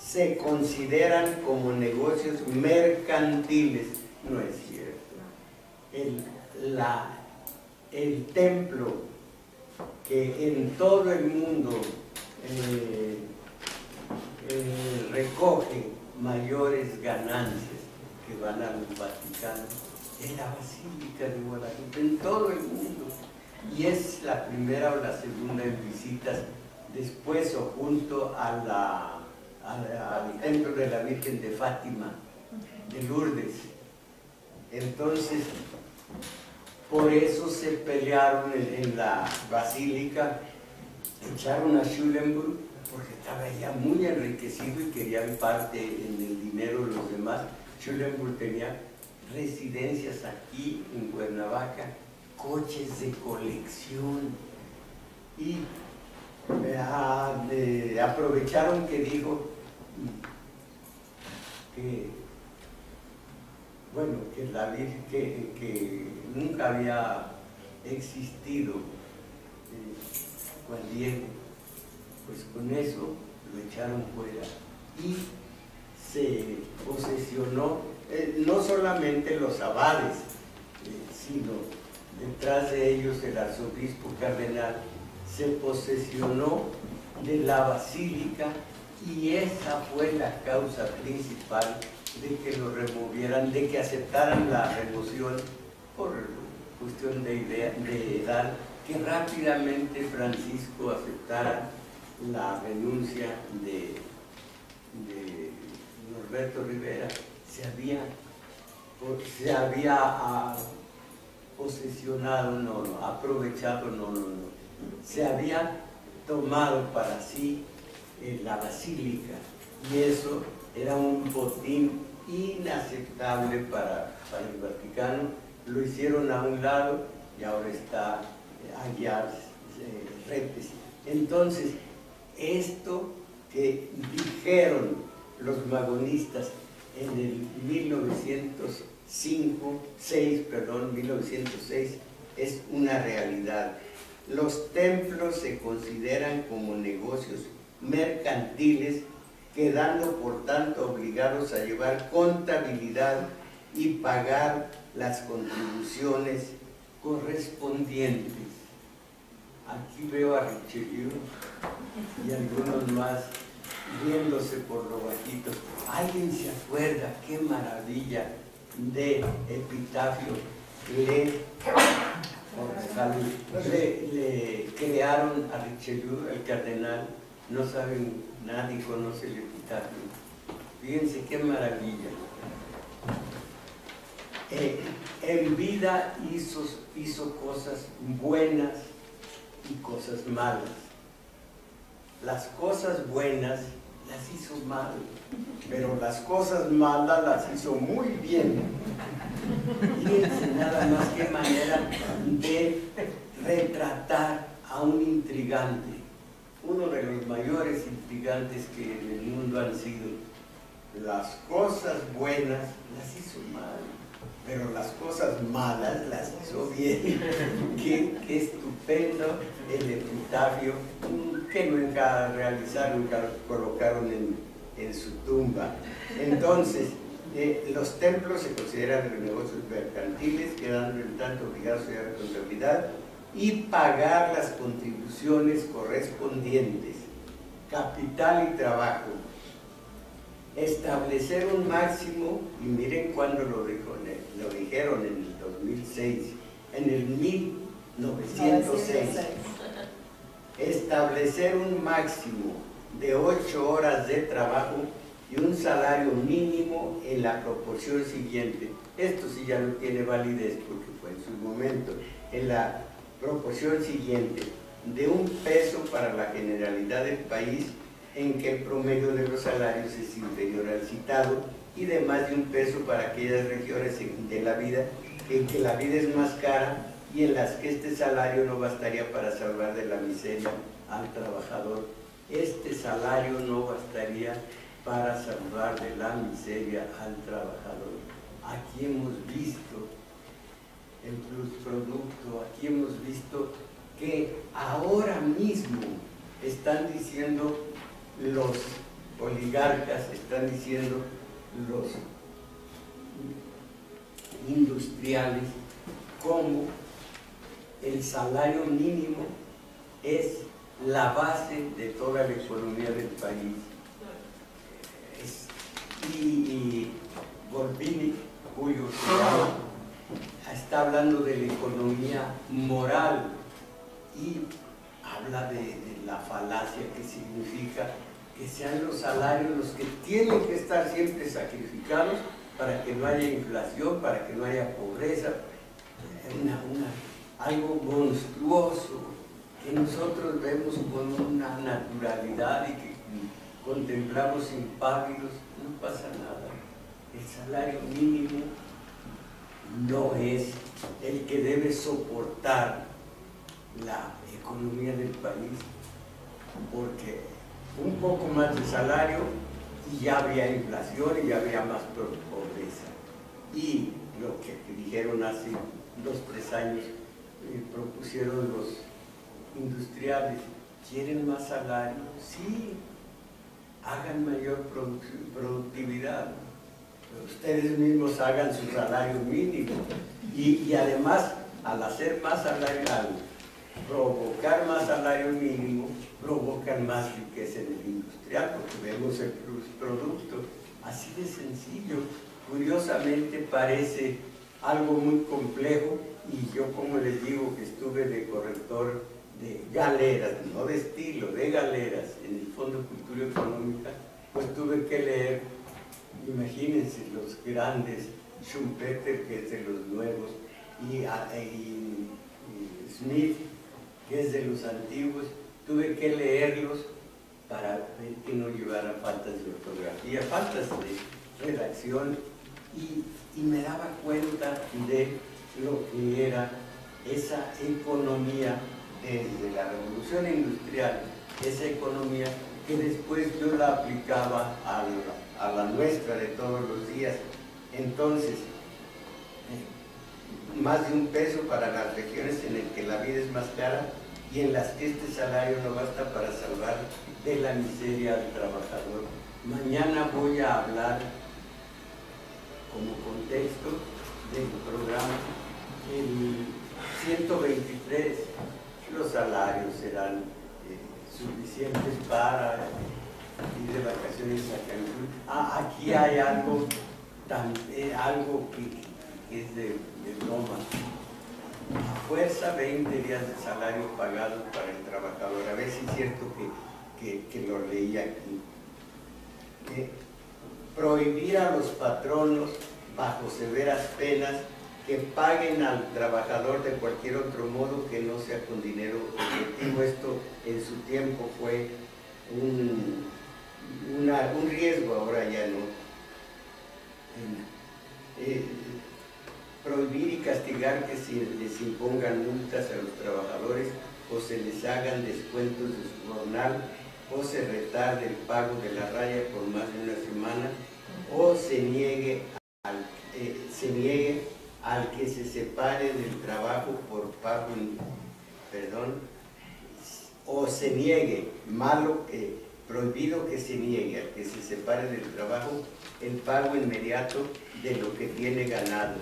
se consideran como negocios mercantiles. No es cierto. El, la, el templo que en todo el mundo eh, eh, recoge mayores ganancias que van al Vaticano es la Basílica de Guadalupe, en todo el mundo. Y es la primera o la segunda en visitas después o junto a la, a la, al templo de la Virgen de Fátima, de Lourdes. Entonces, por eso se pelearon en, en la basílica, echaron a Schulenburg, porque estaba ya muy enriquecido y querían parte en el dinero de los demás. Schulenburg tenía residencias aquí en Cuernavaca, coches de colección, y a, de, aprovecharon que dijo que, bueno, que la Virgen, que, que nunca había existido eh, Juan Diego, pues con eso lo echaron fuera y se posesionó eh, no solamente los abades, eh, sino detrás de ellos el arzobispo cardenal se posesionó de la basílica, y esa fue la causa principal de que lo removieran, de que aceptaran la remoción por cuestión de, idea, de edad, que rápidamente Francisco aceptara la renuncia de, de Norberto Rivera. Se había, se había a, posesionado, no, no, aprovechado, no, no, no. Se había tomado para sí eh, la basílica, y eso era un botín inaceptable para, para el Vaticano. Lo hicieron a un lado y ahora está eh, allá eh, Repes. Entonces, esto que dijeron los magonistas en el mil novecientos cinco, seis, perdón, mil novecientos seis, es una realidad. Los templos se consideran como negocios mercantiles, quedando por tanto obligados a llevar contabilidad y pagar las contribuciones correspondientes. Aquí veo a Richelieu y algunos más viéndose por lo bajito. ¿Alguien se acuerda? ¡Qué maravilla! De epitafio le, oh, salud, le, le crearon a Richelieu, el cardenal. No saben, nadie conoce el epitafio. Fíjense qué maravilla. Eh, en vida hizo, hizo cosas buenas y cosas malas. Las cosas buenas las hizo mal, pero las cosas malas las hizo muy bien. Fíjense nada más qué manera de retratar a un intrigante, uno de los mayores intrigantes que en el mundo han sido. Las cosas buenas las hizo mal, pero las cosas malas las hizo bien. Qué, qué estupendo el epitafio que nunca realizaron, nunca colocaron en, en su tumba. Entonces, eh, los templos se consideran negocios mercantiles, quedando en tanto obligados a la responsabilidad y pagar las contribuciones correspondientes, capital y trabajo. Establecer un máximo, y miren cuándo lo, dijo, lo dijeron en el dos mil seis, en el mil novecientos seis, establecer un máximo de ocho horas de trabajo y un salario mínimo en la proporción siguiente. Esto sí ya no tiene validez porque fue en su momento. En la proporción siguiente, de un peso para la generalidad del país, en que el promedio de los salarios es inferior al citado, y de más de un peso para aquellas regiones de la vida en que la vida es más cara y en las que este salario no bastaría para salvar de la miseria al trabajador. Este salario no bastaría para salvar de la miseria al trabajador. Aquí hemos visto el plusproducto, aquí hemos visto que ahora mismo están diciendo los oligarcas, están diciendo los industriales, como el salario mínimo es la base de toda la economía del país. Es, y, y Gorbini, cuyo está hablando de la economía moral y habla de, de la falacia que significa que sean los salarios los que tienen que estar siempre sacrificados para que no haya inflación, para que no haya pobreza. Una, una, algo monstruoso que nosotros vemos con una naturalidad y que contemplamos impávidos. No pasa nada. El salario mínimo no es el que debe soportar la economía del país, porque un poco más de salario y ya había inflación y ya había más pobreza. Y lo que dijeron hace dos, tres años, eh, propusieron los industriales, ¿quieren más salario? Sí, hagan mayor productividad, ustedes mismos hagan su salario mínimo. Y, y además, al hacer más salario, provocar más salario mínimo, provocan más riqueza en el industrial, porque vemos el producto. Así de sencillo. Curiosamente parece algo muy complejo, y yo, como les digo, que estuve de corrector de galeras, no de estilo, de galeras, en el Fondo de Cultura Económica, pues tuve que leer, imagínense, los grandes, Schumpeter, que es de los nuevos, y, y, y Smith, que es de los antiguos. Tuve que leerlos para ver que no llevara faltas de ortografía, faltas de redacción, y, y me daba cuenta de lo que era esa economía desde la revolución industrial, esa economía que después yo la aplicaba a la, a la nuestra de todos los días. Entonces, más de un peso para las regiones en las que la vida es más cara y en las que este salario no basta para salvar de la miseria al trabajador. Mañana voy a hablar, como contexto del programa, el ciento veintitrés, los salarios serán eh, suficientes para ir de vacaciones a Cancún. Ah, aquí hay algo, tan, eh, algo que, que es de, de broma. A fuerza, veinte días de salario pagado para el trabajador. A ver si es cierto que, que, que lo leí aquí. Eh, prohibir a los patronos, bajo severas penas, que paguen al trabajador de cualquier otro modo que no sea con dinero objetivo. Esto en su tiempo fue un, una, un riesgo, ahora ya no. Eh, eh, prohibir y castigar que se les impongan multas a los trabajadores o se les hagan descuentos de su jornal o se retarde el pago de la raya por más de una semana o se niegue, al, eh, se niegue al que se separe del trabajo por pago, perdón, o se niegue, malo que, prohibido que se niegue, al que se separe del trabajo el pago inmediato de lo que tiene ganado.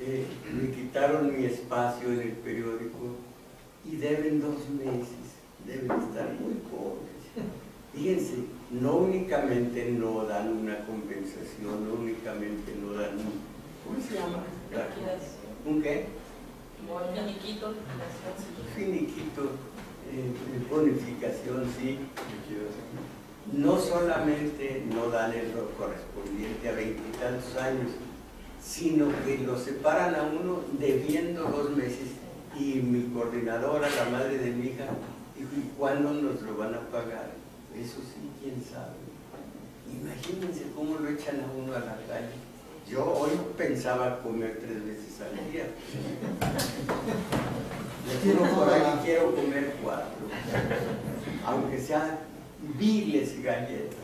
Eh, me quitaron mi espacio en el periódico y deben dos meses, deben estar muy pobres. Fíjense, no únicamente no dan una compensación, no únicamente no dan un... ¿Cómo se llama? ¿Un qué? Un finiquito. Finiquito, eh, bonificación, sí. No solamente no dan el correspondiente a veintitantos años, sino que lo separan a uno debiendo dos meses. Y mi coordinadora, la madre de mi hija, dijo, ¿y cuándo nos lo van a pagar? Eso sí, quién sabe. Imagínense cómo lo echan a uno a la calle. Yo hoy pensaba comer tres veces al día. Yo quiero por ahí, quiero comer cuatro. Aunque sean viles y galletas.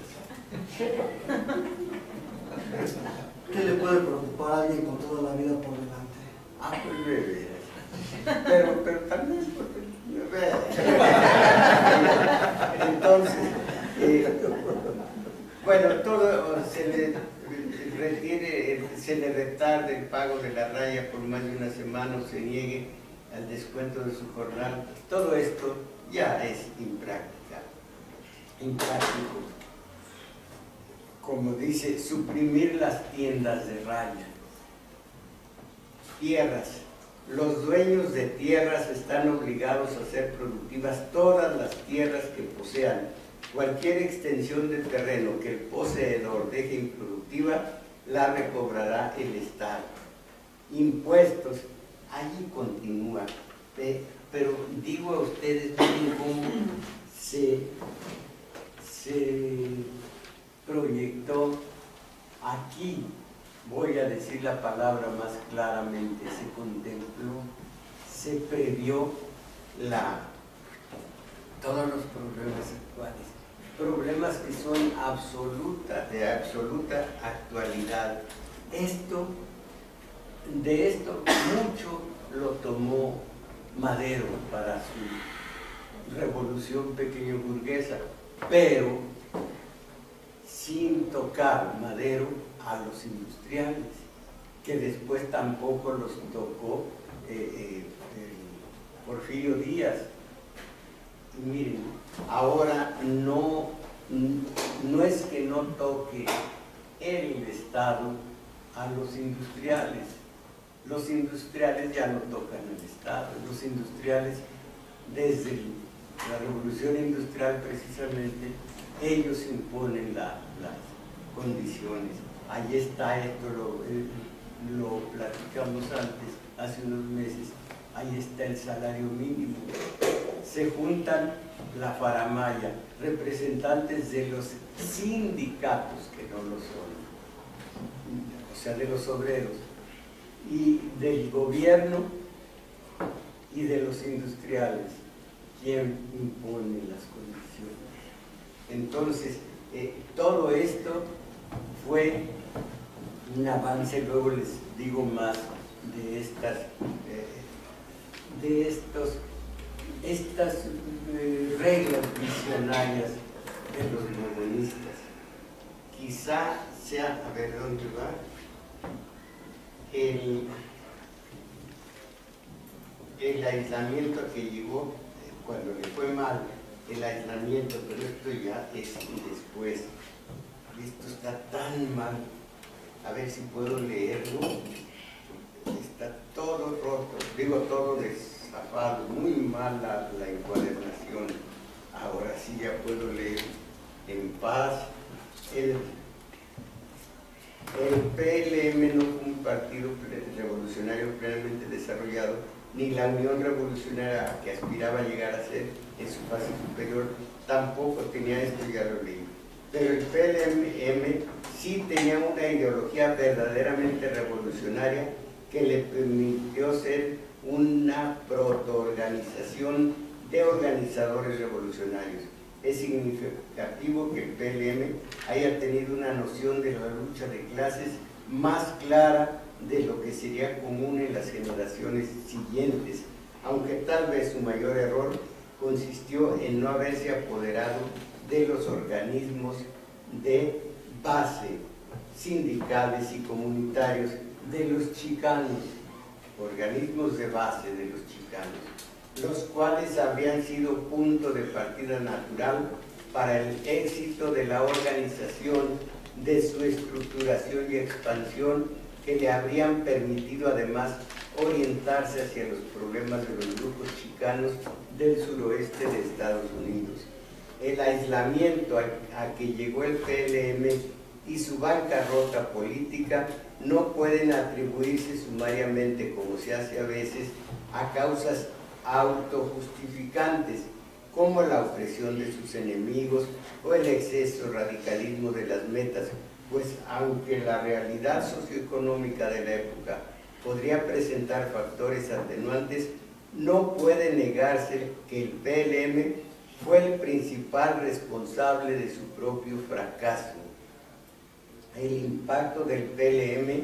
¿Qué le puede preocupar a alguien con toda la vida por delante? Ah, pues bebé. Pero, pero también es porque bebé. Entonces, eh, bueno, todo se le retiene, se le retarda el pago de la raya por más de una semana o se niegue al descuento de su jornal. Todo esto ya es impráctica, impráctico. Como dice, suprimir las tiendas de raya. Tierras. Los dueños de tierras están obligados a hacer productivas todas las tierras que posean. Cualquier extensión de terreno que el poseedor deje improductiva, la recobrará el Estado. Impuestos. Allí continúa. Eh, pero digo a ustedes, miren cómo se... se proyectó aquí, voy a decir la palabra más claramente, se contempló, se previó la, todos los problemas actuales, problemas que son absoluta, de absoluta actualidad. Esto, de esto mucho lo tomó Madero para su revolución pequeño burguesa, pero sin tocar Madero a los industriales, que después tampoco los tocó eh, eh, Porfirio Díaz. Y miren, ahora no, no es que no toque el Estado a los industriales, los industriales ya no tocan al Estado, los industriales desde la revolución industrial precisamente, ellos imponen la, las condiciones. Ahí está esto, lo, eh, lo platicamos antes, hace unos meses. Ahí está el salario mínimo. Se juntan la faramalla, representantes de los sindicatos, que no lo son, o sea, de los obreros, y del gobierno y de los industriales, quien impone las condiciones. Entonces, eh, todo esto fue un avance, luego les digo más de estas, eh, de estos, estas eh, reglas visionarias de los modernistas. Quizá sea, a ver, ¿dónde va? El, el aislamiento que llegó eh, cuando le fue mal, el aislamiento, pero esto ya es después. Esto está tan mal. A ver si puedo leerlo. Está todo roto, digo todo destapado, muy mala la encuadernación. Ahora sí ya puedo leer en paz. El, el P L M no fue un partido revolucionario plenamente desarrollado, ni la Unión Revolucionaria que aspiraba a llegar a ser en su fase superior, tampoco tenía esto, ya lo leí. Pero el P L M sí tenía una ideología verdaderamente revolucionaria que le permitió ser una protoorganización de organizadores revolucionarios. Es significativo que el P L M haya tenido una noción de la lucha de clases más clara de lo que sería común en las generaciones siguientes, aunque tal vez su mayor error consistió en no haberse apoderado de los organismos de base, sindicales y comunitarios, de los chicanos, organismos de base de los chicanos, los cuales habrían sido punto de partida natural para el éxito de la organización, de su estructuración y expansión, que le habrían permitido además orientarse hacia los problemas de los grupos chicanos del suroeste de Estados Unidos. El aislamiento a, a que llegó el P L M y su bancarrota política no pueden atribuirse sumariamente, como se hace a veces, a causas autojustificantes, como la opresión de sus enemigos o el exceso radicalismo de las metas, pues aunque la realidad socioeconómica de la época podría presentar factores atenuantes, no puede negarse que el P L M fue el principal responsable de su propio fracaso. El impacto del P L M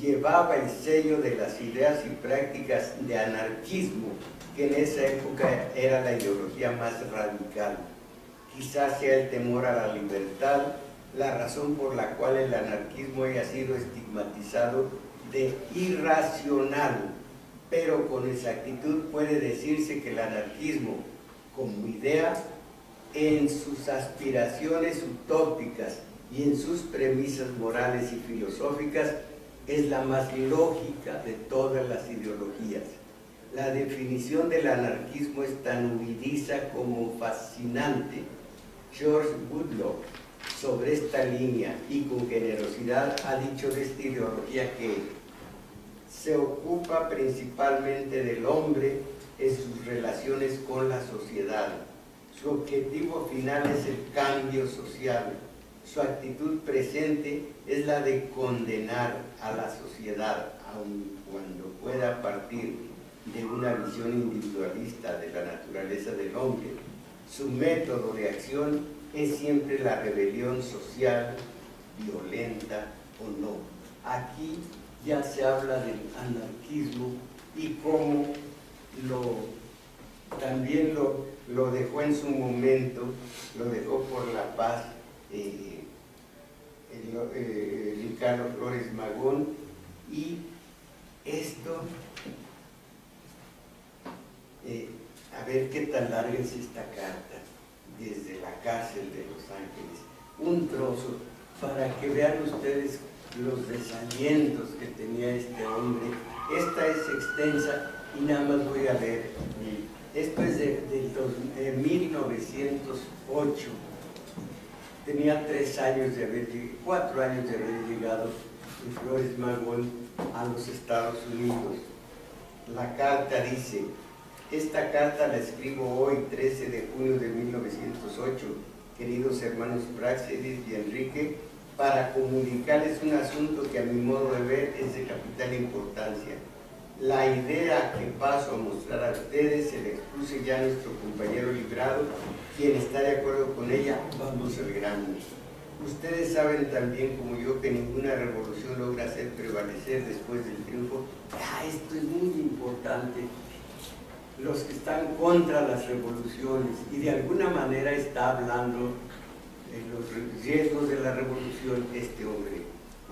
llevaba el sello de las ideas y prácticas de anarquismo, que en esa época era la ideología más radical. Quizás sea el temor a la libertad la razón por la cual el anarquismo haya sido estigmatizado de irracional, pero con exactitud puede decirse que el anarquismo, como idea, en sus aspiraciones utópicas y en sus premisas morales y filosóficas, es la más lógica de todas las ideologías. La definición del anarquismo es tan huidiza como fascinante. George Woodlock, sobre esta línea y con generosidad, ha dicho de esta ideología que se ocupa principalmente del hombre en sus relaciones con la sociedad. Su objetivo final es el cambio social. Su actitud presente es la de condenar a la sociedad, aun cuando pueda partir de una visión individualista de la naturaleza del hombre. Su método de acción es siempre la rebelión social, violenta o no. Aquí ya se habla del anarquismo y cómo lo, también lo, lo dejó en su momento, lo dejó por la paz eh, el, eh, Ricardo Flores Magón, y esto... Eh, a ver qué tan larga es esta carta, desde la cárcel de Los Ángeles, un trozo, para que vean ustedes los desalientos que tenía este hombre. Esta es extensa y nada más voy a leer. Esto es de, de, los, de mil novecientos ocho, tenía tres años de haber llegado, cuatro años de haber llegado de Flores Magón a los Estados Unidos. La carta dice: esta carta la escribo hoy, trece de junio de mil novecientos ocho, queridos hermanos Praxedis y Enrique, para comunicarles un asunto que a mi modo de ver es de capital importancia. La idea que paso a mostrar a ustedes se la expuse ya a nuestro compañero Librado, quien está de acuerdo con ella, vamos al grano. Ustedes saben también como yo que ninguna revolución logra hacer prevalecer después del triunfo. Ah, esto es muy importante. Los que están contra las revoluciones, y de alguna manera está hablando de los riesgos de la revolución este hombre.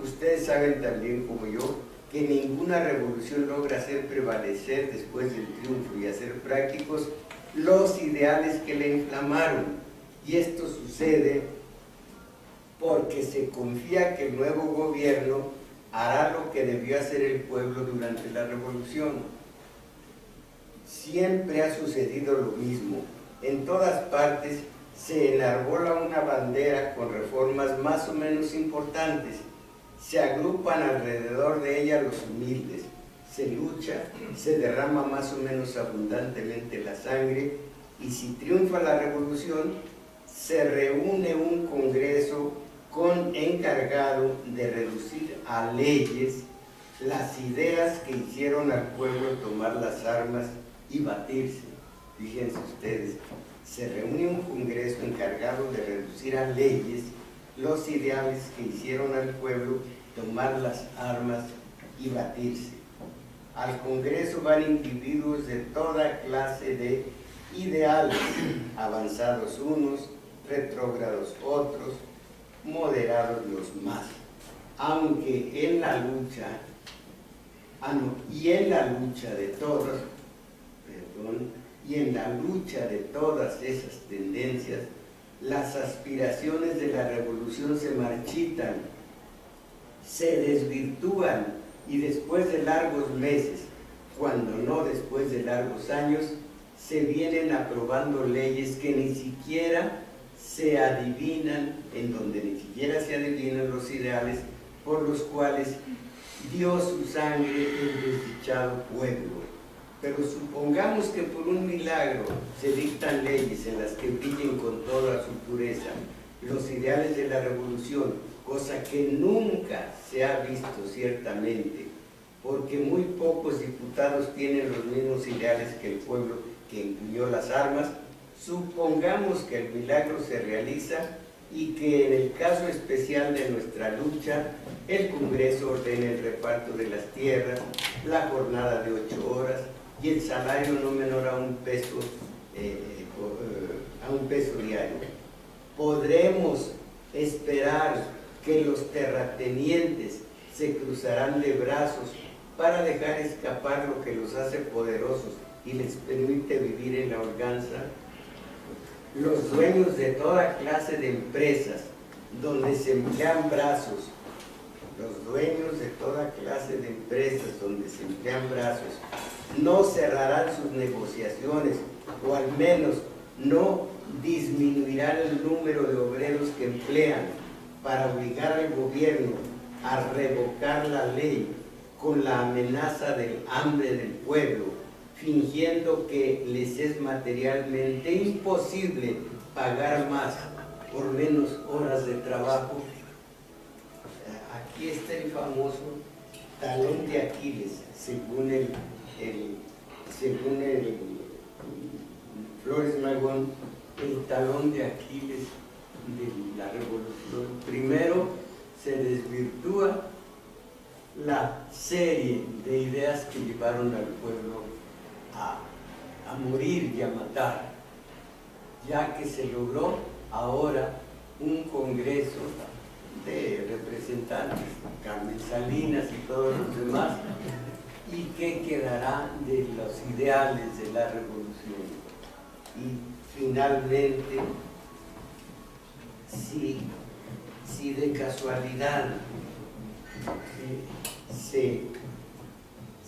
Ustedes saben también como yo que ninguna revolución logra hacer prevalecer después del triunfo y hacer prácticos los ideales que le inflamaron, y esto sucede porque se confía que el nuevo gobierno hará lo que debió hacer el pueblo durante la revolución. Siempre ha sucedido lo mismo. En todas partes se enarbola una bandera con reformas más o menos importantes. Se agrupan alrededor de ella los humildes. Se lucha, se derrama más o menos abundantemente la sangre, y si triunfa la revolución, se reúne un congreso con encargado de reducir a leyes las ideas que hicieron al pueblo tomar las armas y batirse. Fíjense ustedes, se reúne un congreso encargado de reducir a leyes los ideales que hicieron al pueblo tomar las armas y batirse. Al Congreso van individuos de toda clase de ideales, avanzados unos, retrógrados otros, moderados los más, aunque en la lucha, ah no, y en la lucha de todos, perdón, y en la lucha de todas esas tendencias, las aspiraciones de la revolución se marchitan, se desvirtúan, y después de largos meses, cuando no después de largos años, se vienen aprobando leyes que ni siquiera se adivinan, en donde ni siquiera se adivinan los ideales por los cuales dio su sangre el desdichado pueblo. Pero supongamos que por un milagro se dictan leyes en las que brillen con toda su pureza los ideales de la revolución, cosa que nunca se ha visto ciertamente, porque muy pocos diputados tienen los mismos ideales que el pueblo que empuñó las armas. Supongamos que el milagro se realiza y que en el caso especial de nuestra lucha, el Congreso ordena el reparto de las tierras, la jornada de ocho horas y el salario no menor a un peso, eh, a un peso diario. Podremos esperar que los terratenientes se cruzarán de brazos para dejar escapar lo que los hace poderosos y les permite vivir en la holganza. Los dueños de toda clase de empresas donde se emplean brazos, los dueños de toda clase de empresas donde se emplean brazos, no cerrarán sus negociaciones o al menos no disminuirán el número de obreros que emplean para obligar al gobierno a revocar la ley con la amenaza del hambre del pueblo, fingiendo que les es materialmente imposible pagar más por menos horas de trabajo. Aquí está el famoso talón de Aquiles, según el, el, según el Flores Magón, el talón de Aquiles de la revolución. Primero se desvirtúa la serie de ideas que llevaron al pueblo A, a morir y a matar. Ya que se logró ahora un congreso de representantes, Carmen Salinas y todos los demás, y que quedará de los ideales de la revolución. Y finalmente, si, si de casualidad eh, se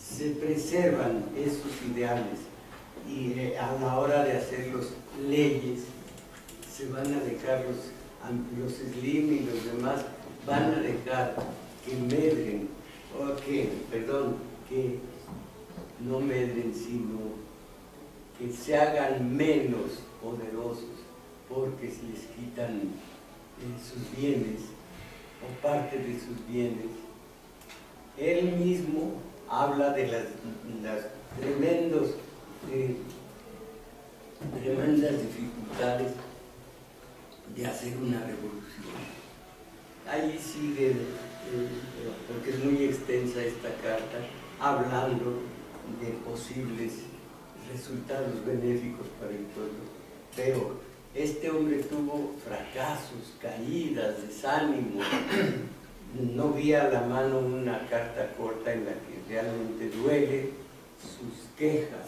se preservan esos ideales y eh, a la hora de hacer las leyes se van a dejar los, los slim y los demás van a dejar que medren o que, perdón, que no medren sino que se hagan menos poderosos porque se les quitan eh, sus bienes o parte de sus bienes. Él mismo habla de las, las tremendos, eh, tremendas dificultades de hacer una revolución. Ahí sigue, eh, porque es muy extensa esta carta, hablando de posibles resultados benéficos para el pueblo. Pero este hombre tuvo fracasos, caídas, desánimo. No vi a la mano una carta corta en la que realmente duele sus quejas,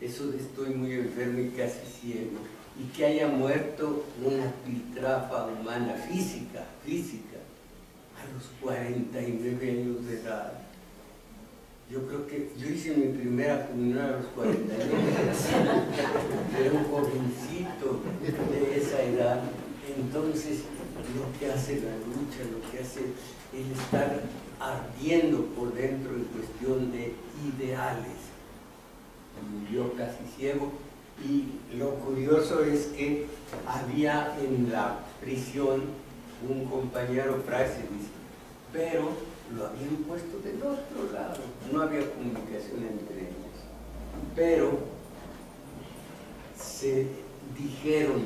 eso de estoy muy enfermo y casi ciego, y que haya muerto una piltrafa humana física, física, a los cuarenta y nueve años de edad. Yo creo que yo hice mi primera comunión a los cuarenta y nueve años, era un jovencito de esa edad. Entonces, lo que hace la lucha, lo que hace el estar ardiendo por dentro en cuestión de ideales. Murió casi ciego y lo curioso es que había en la prisión un compañero Praxedis, pero lo habían puesto del otro lado, no había comunicación entre ellos, pero se dijeron: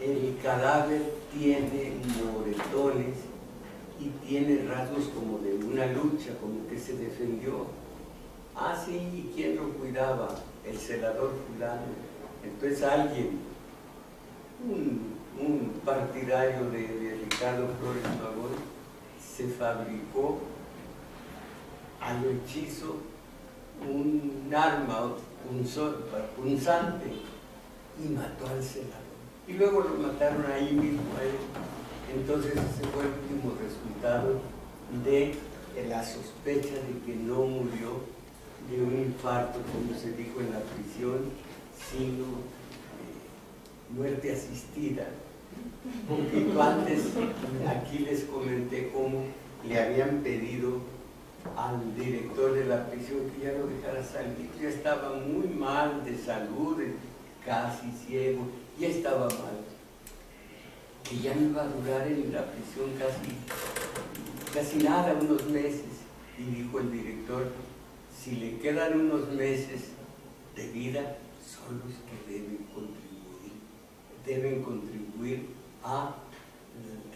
el cadáver tiene moretones y tiene rasgos como de una lucha, como que se defendió. Ah, sí, ¿quién lo cuidaba? El celador fulano. Entonces alguien, un, un partidario de, de Ricardo Flores Magón, se fabricó a lo hechizo un arma un sol, punzante, y mató al celador. Y luego lo mataron ahí mismo a él. Entonces ese fue el último resultado de la sospecha de que no murió de un infarto, como se dijo en la prisión, sino eh, muerte asistida. Porque antes aquí les comenté cómo le habían pedido al director de la prisión que ya lo dejara salir. Ya estaba muy mal de salud, casi ciego, ya estaba mal. Que ya no iba a durar en la prisión casi, casi nada, unos meses. Y dijo el director: si le quedan unos meses de vida, son los que deben contribuir, deben contribuir a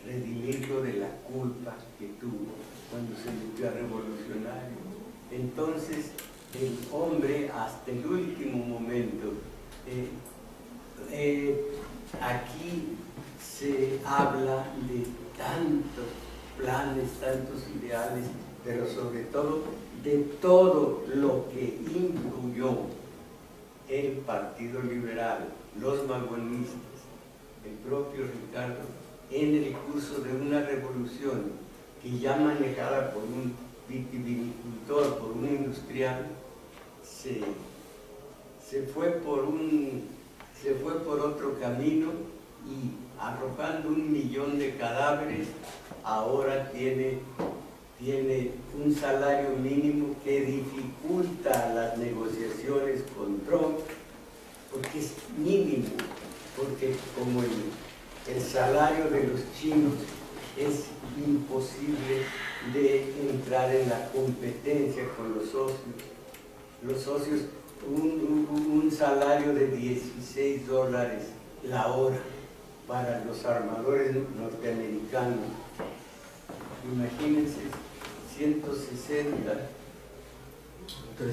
redimirlo de la culpa que tuvo cuando se metió a revolucionario. Entonces, el hombre hasta el último momento, eh, eh, aquí se habla de tantos planes, tantos ideales, pero sobre todo de todo lo que incluyó el Partido Liberal, los magonistas, el propio Ricardo, en el curso de una revolución que ya manejada por un vitivinicultor, por un industrial, se, se, fue por un, se fue por otro camino y arrojando un millón de cadáveres, ahora tiene... tiene un salario mínimo que dificulta las negociaciones con Trump, porque es mínimo, porque como el, el salario de los chinos es imposible de entrar en la competencia con los socios. Los socios, un, un, un salario de dieciséis dólares la hora para los armadores norteamericanos. Imagínense, ciento sesenta,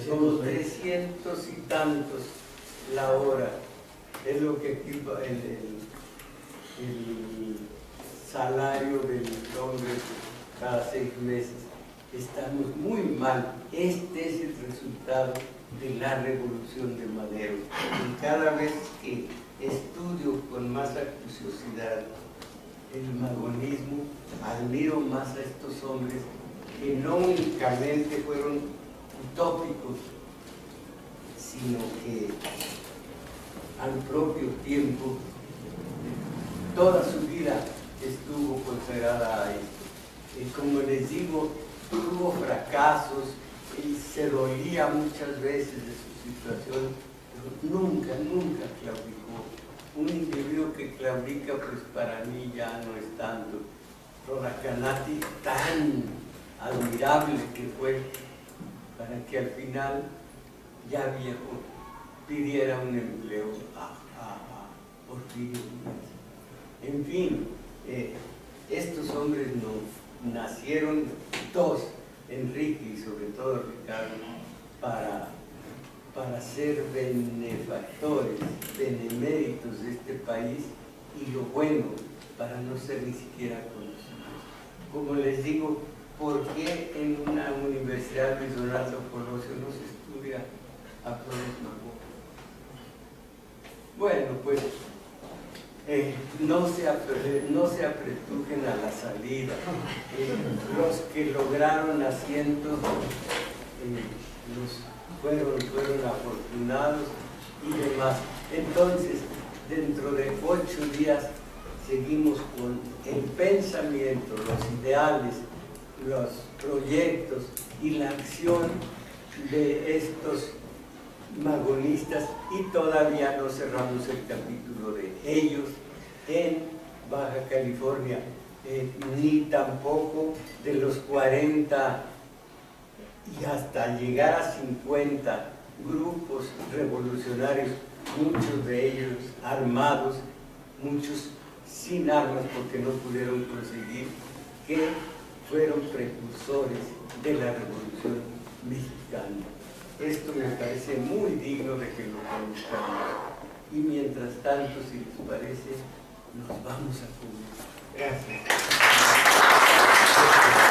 como trescientos y tantos la hora, es lo que aquí el, el, el salario del hombre cada seis meses. Estamos muy mal. Este es el resultado de la revolución de Madero. Y cada vez que estudio con más acuciosidad el magonismo, admiro más a estos hombres que no únicamente fueron utópicos, sino que al propio tiempo toda su vida estuvo consagrada a esto. Y como les digo, tuvo fracasos, y se dolía muchas veces de su situación, pero nunca, nunca claudicó. Un individuo que claudica, pues para mí ya no es tanto. Roracanati, tan admirable que fue, para que al final, ya viejo, pidiera un empleo a, a, a Porfirio Díaz. En fin, eh, estos hombres no nacieron, dos, Enrique y sobre todo Ricardo, para... para ser benefactores, beneméritos de este país, y lo bueno, para no ser ni siquiera conocidos. Como les digo, ¿por qué en una universidad de Donato Colosio no se estudia a Flores Magón? Bueno, pues eh, no se apretujen no se apretujen a la salida. Eh, los que lograron asientos, eh, los Fueron, fueron afortunados y demás. Entonces, dentro de ocho días seguimos con el pensamiento, los ideales, los proyectos y la acción de estos magonistas, y todavía no cerramos el capítulo de ellos en Baja California, eh, ni tampoco de los cuarenta y hasta llegar a cincuenta grupos revolucionarios, muchos de ellos armados, muchos sin armas porque no pudieron proseguir, que fueron precursores de la revolución Esto me parece muy digno de que lo conozcan. Y mientras tanto, si les parece, nos vamos a publicar. Gracias.